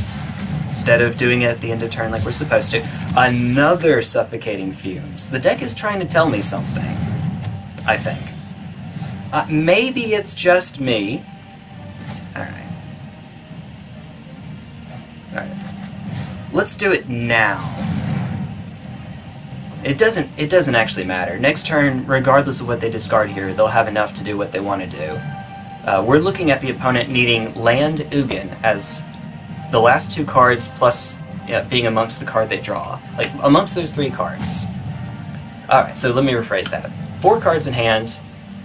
Instead of doing it at the end of turn like we're supposed to. Another Suffocating Fumes. The deck is trying to tell me something. I think. Uh, maybe it's just me. Alright. Alright. Let's do it now. It doesn't, it doesn't actually matter. Next turn, regardless of what they discard here, they'll have enough to do what they want to do. Uh, we're looking at the opponent needing land Ugin as the last two cards plus yeah, being amongst the card they draw. Like, amongst those three cards. Alright, so let me rephrase that. Four cards in hand,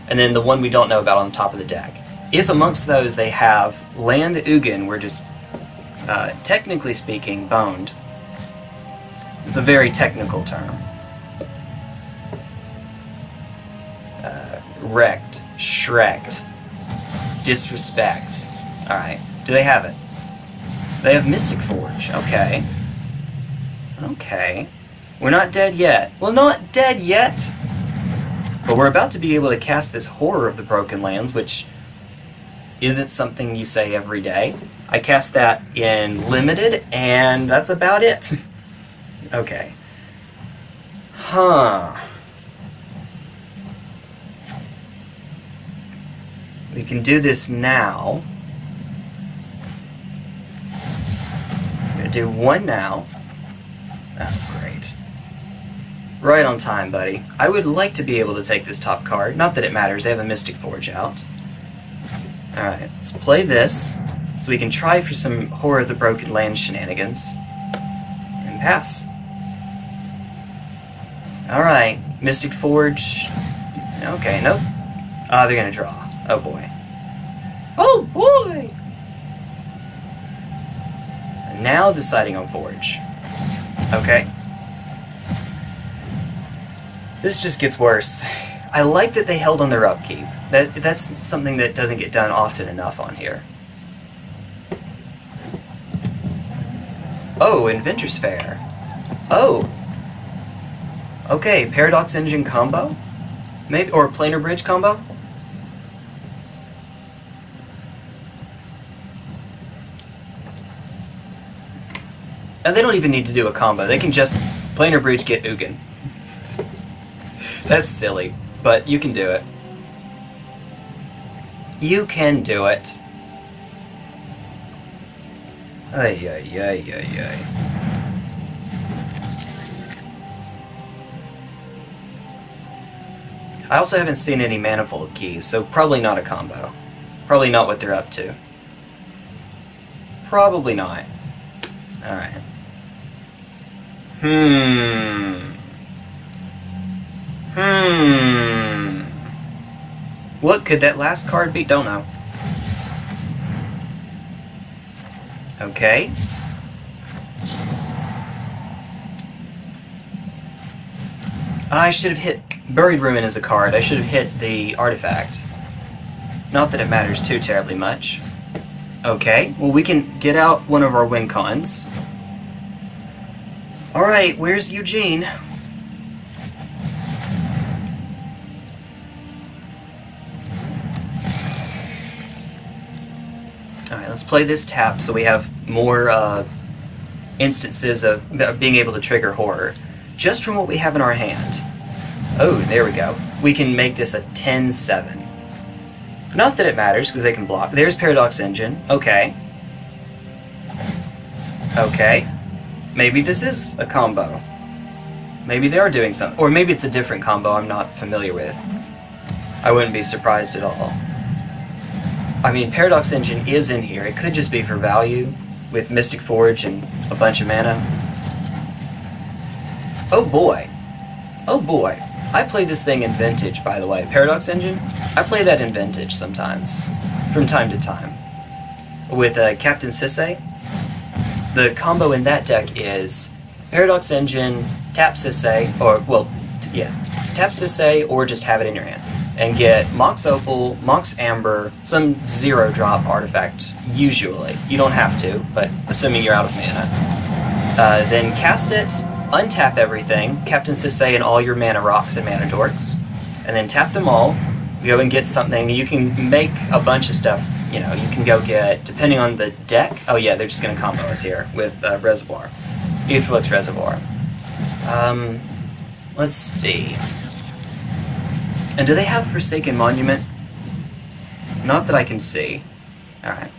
and then the one we don't know about on the top of the deck. If amongst those they have land Ugin, we're just, uh, technically speaking, boned. It's a very technical term. Uh, wrecked. Shreked. Disrespect. Alright. Do they have it? They have Mystic Forge. Okay. Okay. We're not dead yet. Well, not dead yet! But we're about to be able to cast this Horror of the Broken Lands, which isn't something you say every day. I cast that in Limited, and that's about it. Okay. Huh. We can do this now. I'm gonna do one now. Oh, great. Right on time, buddy. I would like to be able to take this top card. Not that it matters, they have a Mystic Forge out. Alright, let's play this, so we can try for some Horror of the Broken Land shenanigans. And pass. Alright, Mystic Forge... Okay, nope. Ah, uh, they're gonna draw. Oh boy. Oh boy! Now deciding on Forge. Okay. This just gets worse. I like that they held on their upkeep. That That's something that doesn't get done often enough on here. Oh, Inventor's Fair. Oh! Okay, Paradox Engine combo? Maybe, or Planar Bridge combo? And they don't even need to do a combo, they can just Planar Bridge get Ugin. That's silly, but you can do it. You can do it. Ay, ay, ay, ay, ay. I also haven't seen any Manifold Keys, so probably not a combo. Probably not what they're up to. Probably not. Alright. Hmm. Hmm. What could that last card be? Don't know. Okay. I should have hit... Buried Ruin is a card. I should have hit the artifact. Not that it matters too terribly much. Okay. Well, we can get out one of our win cons. Alright, where's Eugene? Alright, let's play this tap so we have more uh, instances of being able to trigger horror. Just from what we have in our hand. Oh, there we go. We can make this a ten seven. Not that it matters, because they can block. There's Paradox Engine. Okay. Okay. Maybe this is a combo. Maybe they are doing something. Or maybe it's a different combo I'm not familiar with. I wouldn't be surprised at all. I mean, Paradox Engine is in here. It could just be for value, with Mystic Forge and a bunch of mana. Oh boy. Oh boy. I play this thing in Vintage, by the way. Paradox Engine? I play that in Vintage sometimes. From time to time. With uh, Captain Sisse. The combo in that deck is Paradox Engine, tap Sisse, or, well, t yeah, tap Sisse, or just have it in your hand. And get Mox Opal, Mox Amber, some zero-drop artifact, usually. You don't have to, but assuming you're out of mana. Uh, then cast it, untap everything, Captain Sisse and all your mana rocks and mana dorks, and then tap them all, go and get something. You can make a bunch of stuff, you know, you can go get, depending on the deck, oh yeah, they're just going to combo us here with uh, Reservoir, Aetherlux Reservoir. Um, let's see. And do they have Forsaken Monument? Not that I can see. Alright.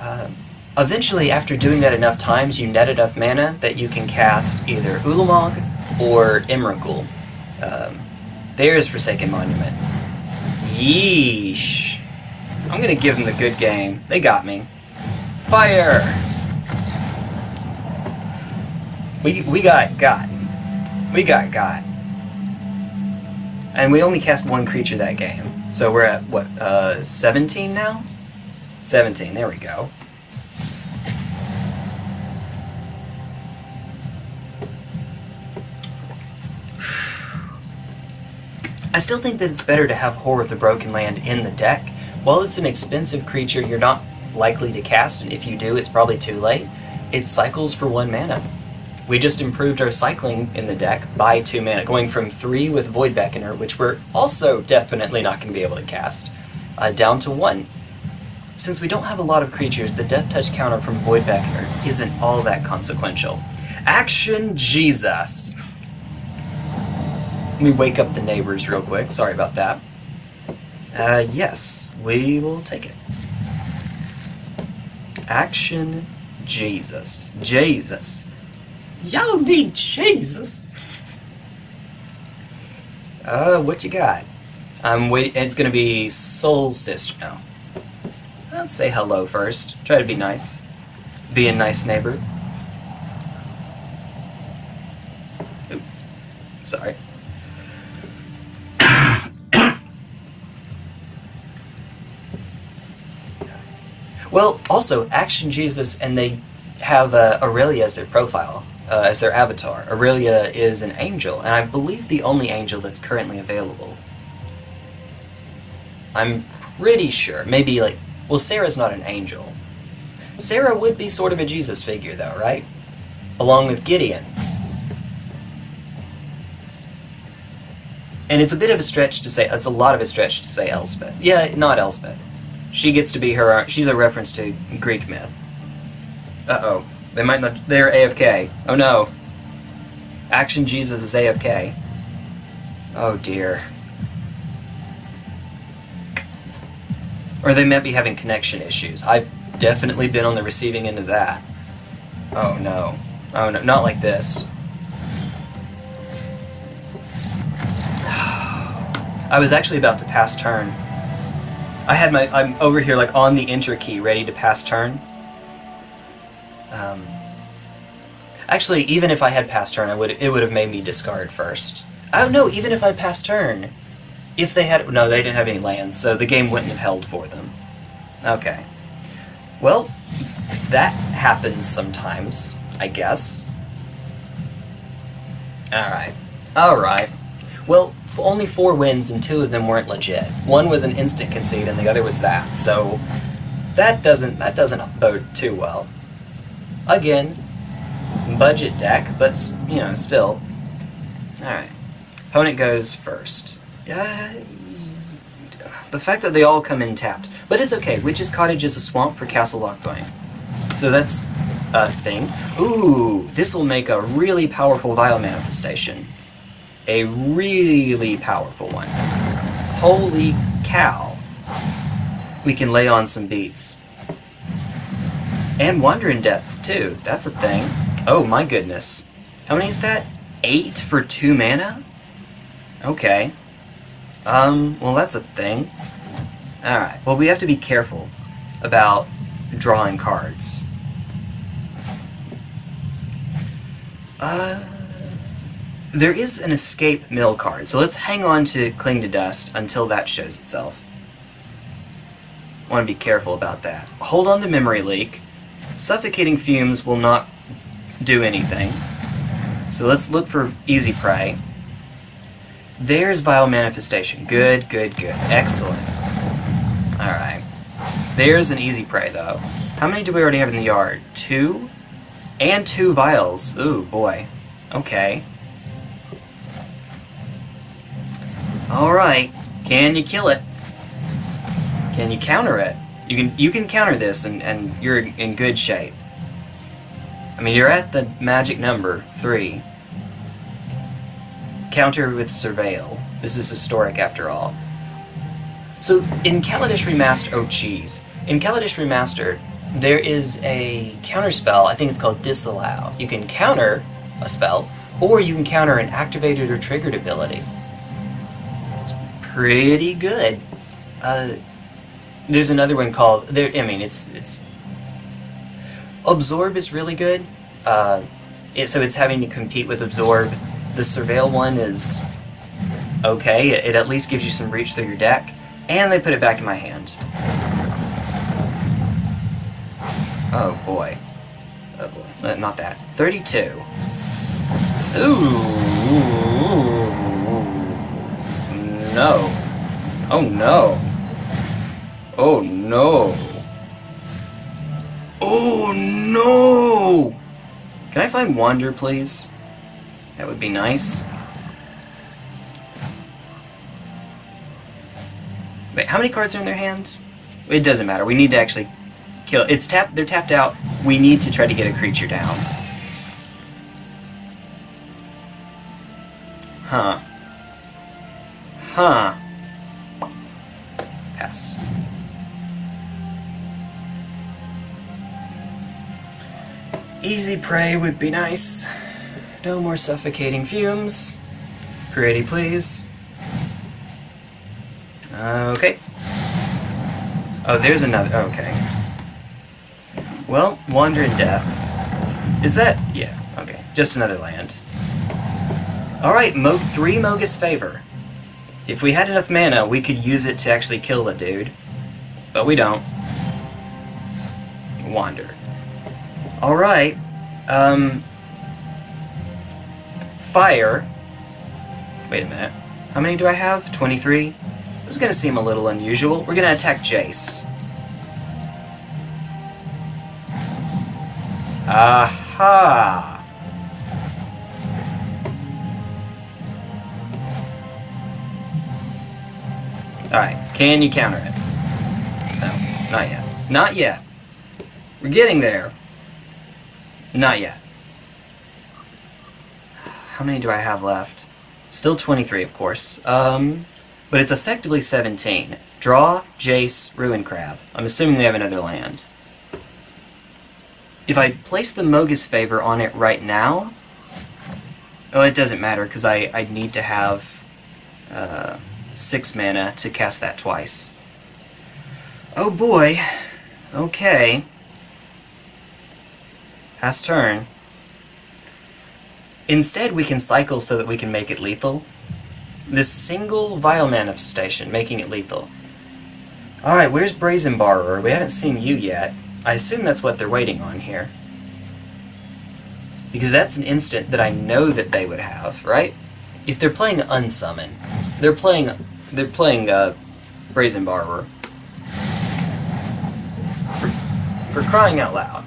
Uh, Eventually, after doing that enough times, you net enough mana that you can cast either Ulamog or Emrakul. Um, there's Forsaken Monument. Yeesh. I'm gonna give them the good game. They got me. Fire! We, we got got. We got got. And we only cast one creature that game. So we're at, what, uh, seventeen now? seventeen, there we go. I still think that it's better to have Horror of the Broken Land in the deck. While it's an expensive creature you're not likely to cast, and if you do, it's probably too late, it cycles for one mana. We just improved our cycling in the deck by two mana, going from three with Void Beckoner, which we're also definitely not going to be able to cast, uh, down to one. Since we don't have a lot of creatures, the Death Touch counter from Void Beckoner isn't all that consequential. Action Jesus! Let me wake up the neighbors real quick, sorry about that. Uh, yes, we will take it. Action Jesus. Jesus. Y'all need Jesus! Uh, what you got? I'm wait- it's gonna be Soul Sister now. I'll say hello first. Try to be nice. Be a nice neighbor. Ooh, sorry. Well, also, Action Jesus, and they have uh, Aurelia as their profile, uh, as their avatar. Aurelia is an angel, and I believe the only angel that's currently available. I'm pretty sure. Maybe, like, well, Sarah's not an angel. Sarah would be sort of a Jesus figure, though, right? Along with Gideon. And it's a bit of a stretch to say, it's a lot of a stretch to say Elspeth. Yeah, not Elspeth. She gets to be her, she's a reference to Greek myth. Uh-oh. They might not, they're A F K. Oh no. Action Jesus is A F K. Oh dear. Or they might be having connection issues. I've definitely been on the receiving end of that. Oh no. Oh no, not like this. I was actually about to pass turn. I had my, I'm over here like on the enter key, ready to pass turn. Um, actually, even if I had passed turn, I would it would have made me discard first. Oh no, even if I passed turn, if they had, no, they didn't have any lands, so the game wouldn't have held for them. Okay. Well, that happens sometimes, I guess. Alright. Alright. Well, only four wins and two of them weren't legit. One was an instant concede and the other was that, so that doesn't that doesn't bode too well. Again, budget deck, but, you know, still. Alright. Opponent goes first. Uh, the fact that they all come in tapped. But it's okay. Witch's Cottage is a swamp for Castle Lochtwain. So that's a thing. Ooh, this will make a really powerful Vile Manifestation. A really powerful one. Holy cow. We can lay on some beats. And Wander in Death, too. That's a thing. Oh, my goodness. How many is that? Eight for two mana? Okay. Um, well, that's a thing. Alright, well, we have to be careful about drawing cards. Uh, there is an escape mill card, so let's hang on to Cling to Dust until that shows itself. Want to be careful about that. Hold on to Memory Leak. Suffocating Fumes will not do anything. So let's look for Easy Prey. There's Vile Manifestation. Good, good, good. Excellent. Alright. There's an Easy Prey, though. How many do we already have in the yard? Two? And two vials. Ooh, boy. Okay. Alright. Can you kill it? Can you counter it? You can you can counter this, and, and you're in good shape. I mean, you're at the magic number, three. Counter with Surveil. This is historic, after all. So, in Kaladesh Remastered... Oh, jeez. In Kaladesh Remastered, there is a counter spell, I think it's called Disallow. You can counter a spell, or you can counter an activated or triggered ability. It's pretty good. Uh... There's another one called, there, I mean, it's, it's, Absorb is really good, uh, it, so it's having to compete with Absorb. The Surveil one is okay, it, it at least gives you some reach through your deck, and they put it back in my hand. Oh boy. Oh boy, uh, not that. thirty-two. Ooh. No. Oh no. Oh no! Oh no! Can I find Wander, please? That would be nice. Wait, how many cards are in their hand? It doesn't matter. We need to actually kill. It's tapped. They're tapped out. We need to try to get a creature down. Huh. Huh. Pass. Easy Prey would be nice. No more Suffocating Fumes. Pretty please. Okay. Oh, there's another. Okay. Well, Wander in Death. Is that? Yeah, okay. Just another land. Alright, Mo three Mogis's Favor. If we had enough mana, we could use it to actually kill the dude. But we don't. Wander. Alright, um, fire, wait a minute, how many do I have? twenty-three? This is going to seem a little unusual. We're going to attack Jace. Aha! Alright, can you counter it? No, not yet. Not yet. We're getting there. Not yet. How many do I have left? Still twenty-three, of course. Um, but it's effectively seventeen. Draw, Jace, Ruin Crab. I'm assuming they have another land. If I place the Mogis's Favor on it right now... Oh, it doesn't matter, because I, I need to have uh, six mana to cast that twice. Oh boy. Okay. Pass turn. Instead, we can cycle so that we can make it lethal. This single Vile Manifestation, making it lethal. Alright, where's Brazen Borrower? We haven't seen you yet. I assume that's what they're waiting on here. Because that's an instant that I know that they would have, right? If they're playing Unsummon, they're playing, they're playing uh, Brazen Borrower. For, for crying out loud.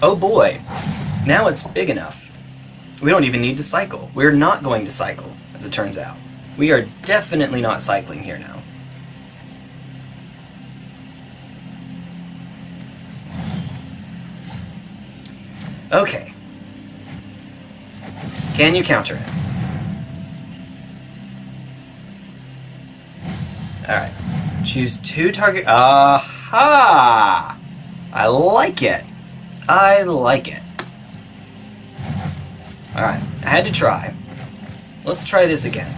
Oh boy, now it's big enough. We don't even need to cycle. We're not going to cycle, as it turns out. We are definitely not cycling here now. Okay. Can you counter it? Alright. Choose two target... Aha! I like it. I like it. Alright. I had to try. Let's try this again.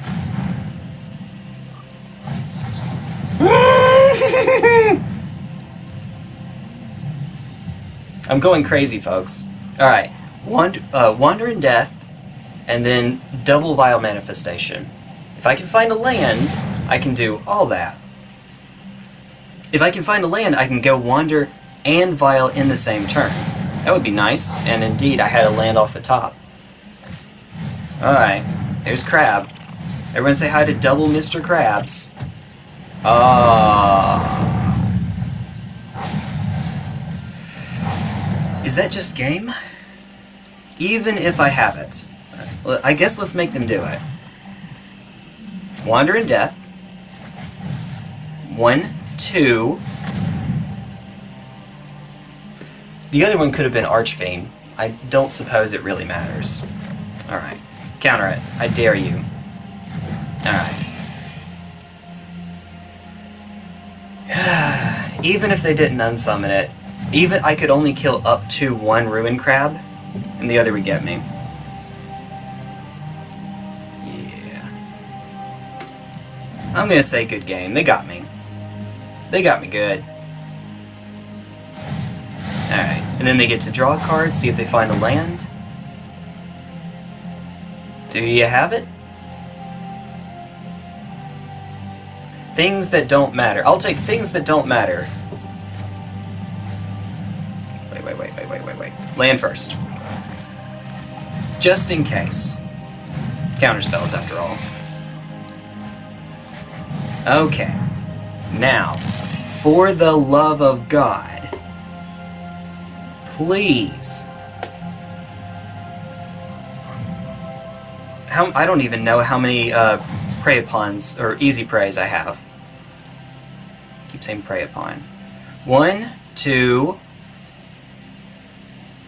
I'm going crazy, folks. Alright. Wand uh, Wander in Death, and then double Vile Manifestation. If I can find a land, I can do all that. If I can find a land, I can go Wander and Vile in the same turn. That would be nice, and indeed, I had a land off the top. Alright, there's Crab. Everyone say hi to double Mister Krabs. Ah. Uh... Is that just game? Even if I have it. Well, I guess let's make them do it. Wander in Death. One, two. The other one could have been Archfiend. I don't suppose it really matters. Alright. Counter it. I dare you. Alright. Even if they didn't unsummon it, even I could only kill up to one Ruin Crab, and the other would get me. Yeah. I'm gonna say good game. They got me. They got me good. Alright, and then they get to draw a card, see if they find a land. Do you have it? Things that don't matter. I'll take things that don't matter. Land first. Just in case. Counterspells, after all. Okay. Now, for the love of God, please. How, I don't even know how many uh, prey upons, or easy preys I have. I keep saying prey upon. One, two...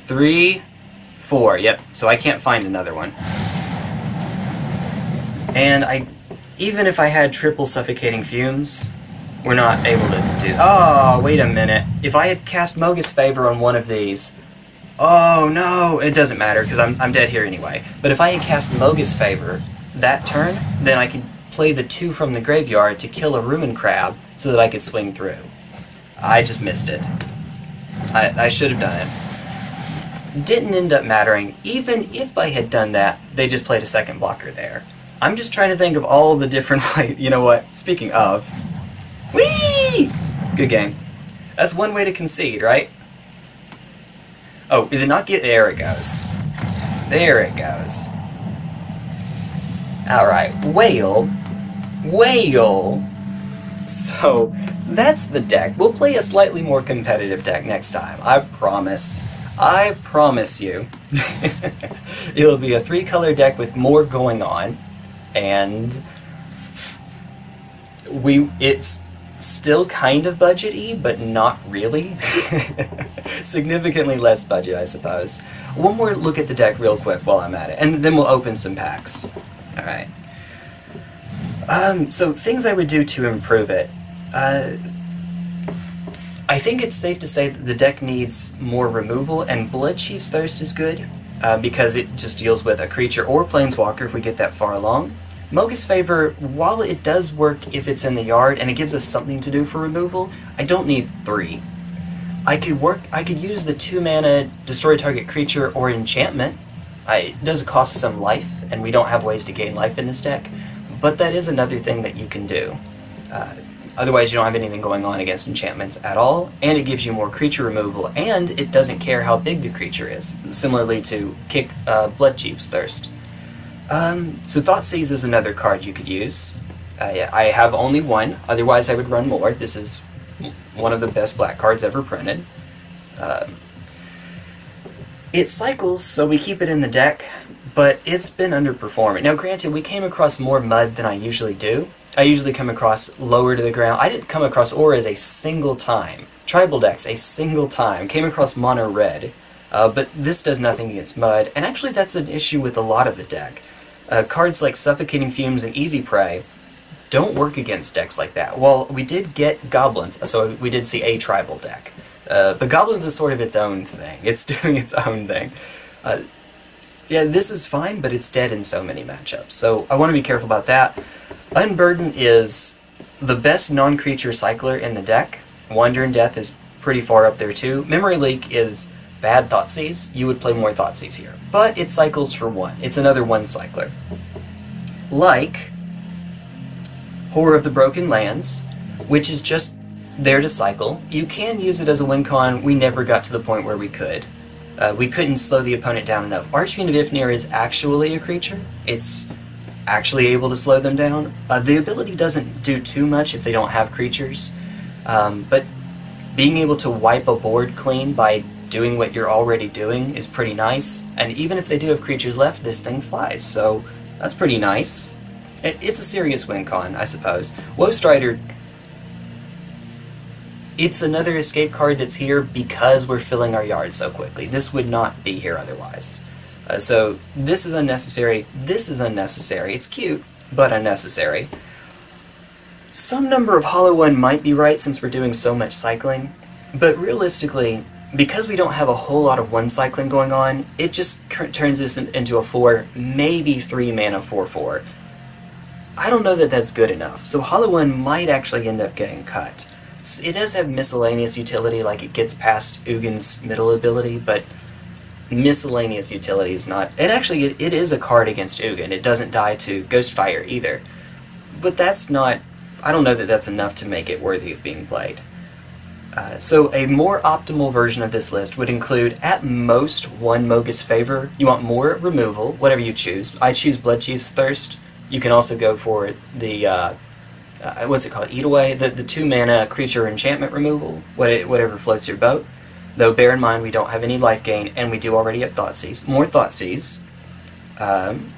Three, four. Yep. So I can't find another one. And I, even if I had triple Suffocating Fumes, we're not able to do. Oh, wait a minute. If I had cast Mogis's Favor on one of these, oh no, it doesn't matter because I'm I'm dead here anyway. But if I had cast Mogis's Favor that turn, then I could play the two from the graveyard to kill a Ruin Crab so that I could swing through. I just missed it. I I should have done it. Didn't end up mattering. Even if I had done that, they just played a second blocker there. I'm just trying to think of all the different ways. You know what? Speaking of... Whee! Good game. That's one way to concede, right? Oh, is it not get... There it goes. There it goes. Alright, whale. Whale. So, that's the deck. We'll play a slightly more competitive deck next time. I promise. I promise you, it'll be a three-color deck with more going on, and we it's still kind of budget-y, but not really. Significantly less budget, I suppose. One more look at the deck real quick while I'm at it, and then we'll open some packs. Alright. Um, so, things I would do to improve it. Uh... I think it's safe to say that the deck needs more removal, and Bloodchief's Thirst is good, uh, because it just deals with a creature or Planeswalker if we get that far along. Mogis's Favor, while it does work if it's in the yard, and it gives us something to do for removal, I don't need three. I could work. I could use the two-mana destroy target creature or enchantment. I, it does cost some life, and we don't have ways to gain life in this deck, but that is another thing that you can do. Uh, Otherwise, you don't have anything going on against enchantments at all, and it gives you more creature removal, and it doesn't care how big the creature is, similarly to kick uh, Bloodchief's Thirst. Um, so Thoughtseize is another card you could use. I, I have only one, otherwise I would run more. This is one of the best black cards ever printed. Uh, It cycles, so we keep it in the deck, but it's been underperforming. Now granted, we came across more mud than I usually do. I usually come across lower to the ground. I didn't come across auras a single time. Tribal decks a single time. Came across mono red. Uh, but this does nothing against mud, and actually that's an issue with a lot of the deck. Uh, cards like Suffocating Fumes and Easy Prey don't work against decks like that. Well, we did get Goblins, so we did see a tribal deck. Uh, but Goblins is sort of its own thing. It's doing its own thing. Uh, yeah, this is fine, but it's dead in so many matchups, so I want to be careful about that. Unburden is the best non-creature cycler in the deck. Wander in Death is pretty far up there too. Memory Leak is bad Thoughtseize. You would play more Thoughtseize here. But it cycles for one. It's another one cycler. Like Horror of the Broken Lands, which is just there to cycle. You can use it as a win con. We never got to the point where we could. Uh, we couldn't slow the opponent down enough. Archfiend of Ifnir is actually a creature. It's actually able to slow them down. Uh, the ability doesn't do too much if they don't have creatures. Um, but being able to wipe a board clean by doing what you're already doing is pretty nice, and even if they do have creatures left, this thing flies, so that's pretty nice. It, it's a serious win con, I suppose. Woe Strider, it's another escape card that's here because we're filling our yard so quickly. This would not be here otherwise. Uh, so this is unnecessary, this is unnecessary, it's cute, but unnecessary. Some number of Hollow One might be right since we're doing so much cycling, but realistically, because we don't have a whole lot of one cycling going on, it just turns this in into a four, maybe three mana four four. I don't know that that's good enough, so Hollow One might actually end up getting cut. It does have miscellaneous utility, like it gets past Ugin's middle ability, but miscellaneous utility is not... And actually, it, it is a card against Ugin. It doesn't die to Ghostfire either, but that's not... I don't know that that's enough to make it worthy of being played. Uh, so a more optimal version of this list would include at most one Mogis's Favor. You want more removal, whatever you choose. I choose Bloodchief's Thirst. You can also go for the, uh, uh, what's it called, Eat Away? The, the two mana creature enchantment removal, what it, whatever floats your boat. Though bear in mind we don't have any life gain, and we do already have Thoughtseize. More Thoughtseize. Um,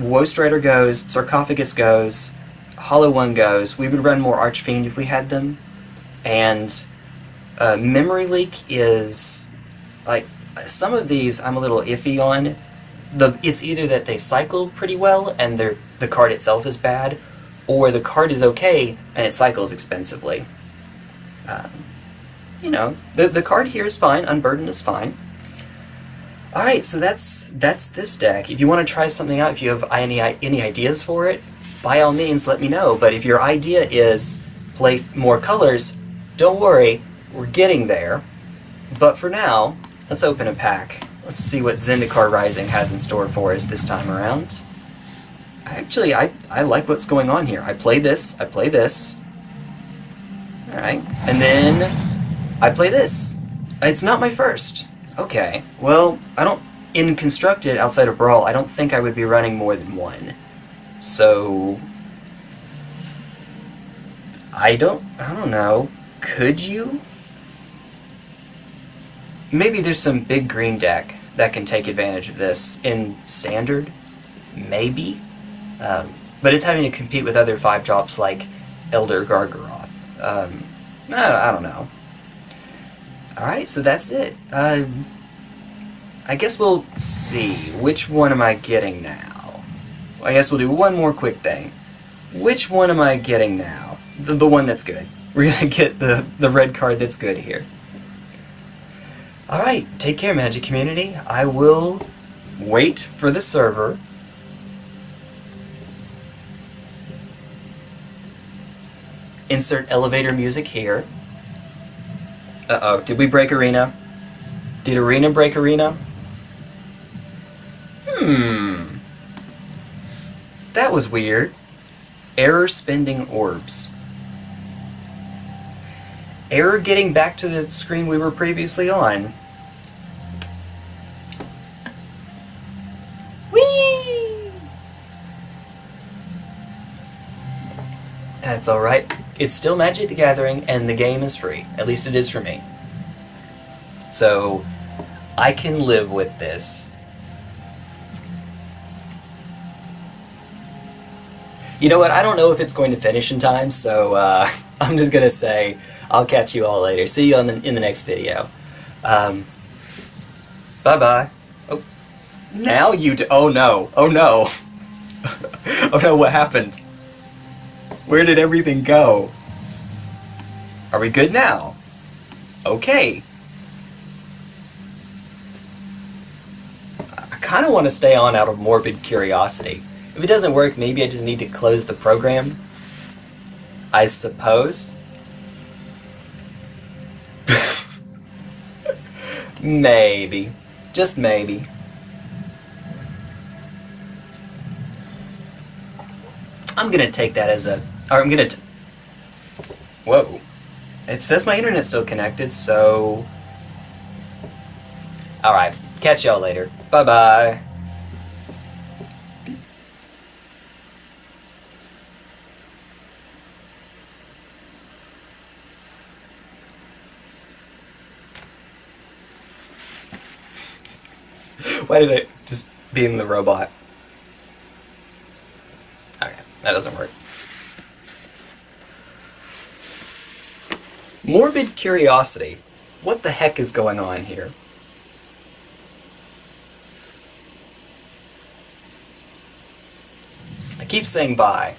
Woe Strider goes, Sarcophagus goes, Hollow One goes. We would run more Archfiend if we had them, and uh, Memory Leak is, like, some of these I'm a little iffy on. The It's either that they cycle pretty well and they're, the card itself is bad, or the card is okay and it cycles expensively. Um, you know, the, the card here is fine, Unburden is fine. Alright, so that's that's this deck. If you want to try something out, if you have any, any ideas for it, by all means, let me know. But if your idea is play more colors, don't worry, we're getting there. But for now, let's open a pack. Let's see what Zendikar Rising has in store for us this time around. Actually, I, I like what's going on here. I play this, I play this. Alright, and then I play this. It's not my first. Okay, well, I don't... In Constructed, outside of Brawl, I don't think I would be running more than one. So, I don't, I don't know, could you? Maybe there's some big green deck that can take advantage of this in Standard, maybe? Um, but it's having to compete with other five drops like Elder Gargaroth. Um, I, I don't know. Alright, so that's it. Uh, I guess we'll see, which one am I getting now? I guess we'll do one more quick thing. Which one am I getting now? The, the one that's good. We're gonna get the, the red card that's good here. Alright, take care, Magic Community. I will wait for the server. Insert elevator music here. Uh-oh, did we break Arena? Did Arena break Arena? Hmm... That was weird. Error spending orbs. Error getting back to the screen we were previously on. Whee! That's alright. It's still Magic the Gathering, and the game is free. At least it is for me. So, I can live with this. You know what, I don't know if it's going to finish in time, so uh, I'm just going to say I'll catch you all later. See you on the, in the next video. Um, Bye-bye. Oh, now you do- oh no, oh no. Oh no, what happened? Where did everything go? Are we good now? Okay. I kind of want to stay on out of morbid curiosity. If it doesn't work, maybe I just need to close the program, I suppose. Maybe. Just maybe. I'm gonna take that as a... Or I'm gonna... T Whoa. It says my internet's still connected, so... Alright. Catch y'all later. Bye-bye. Why did it just be in the robot? Okay, that doesn't work. Morbid curiosity. What the heck is going on here? I keep saying bye.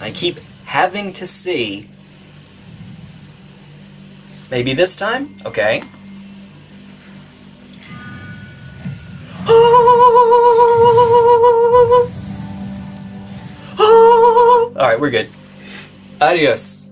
I keep having to see. Maybe this time? Okay. Alright, we're good. Adios.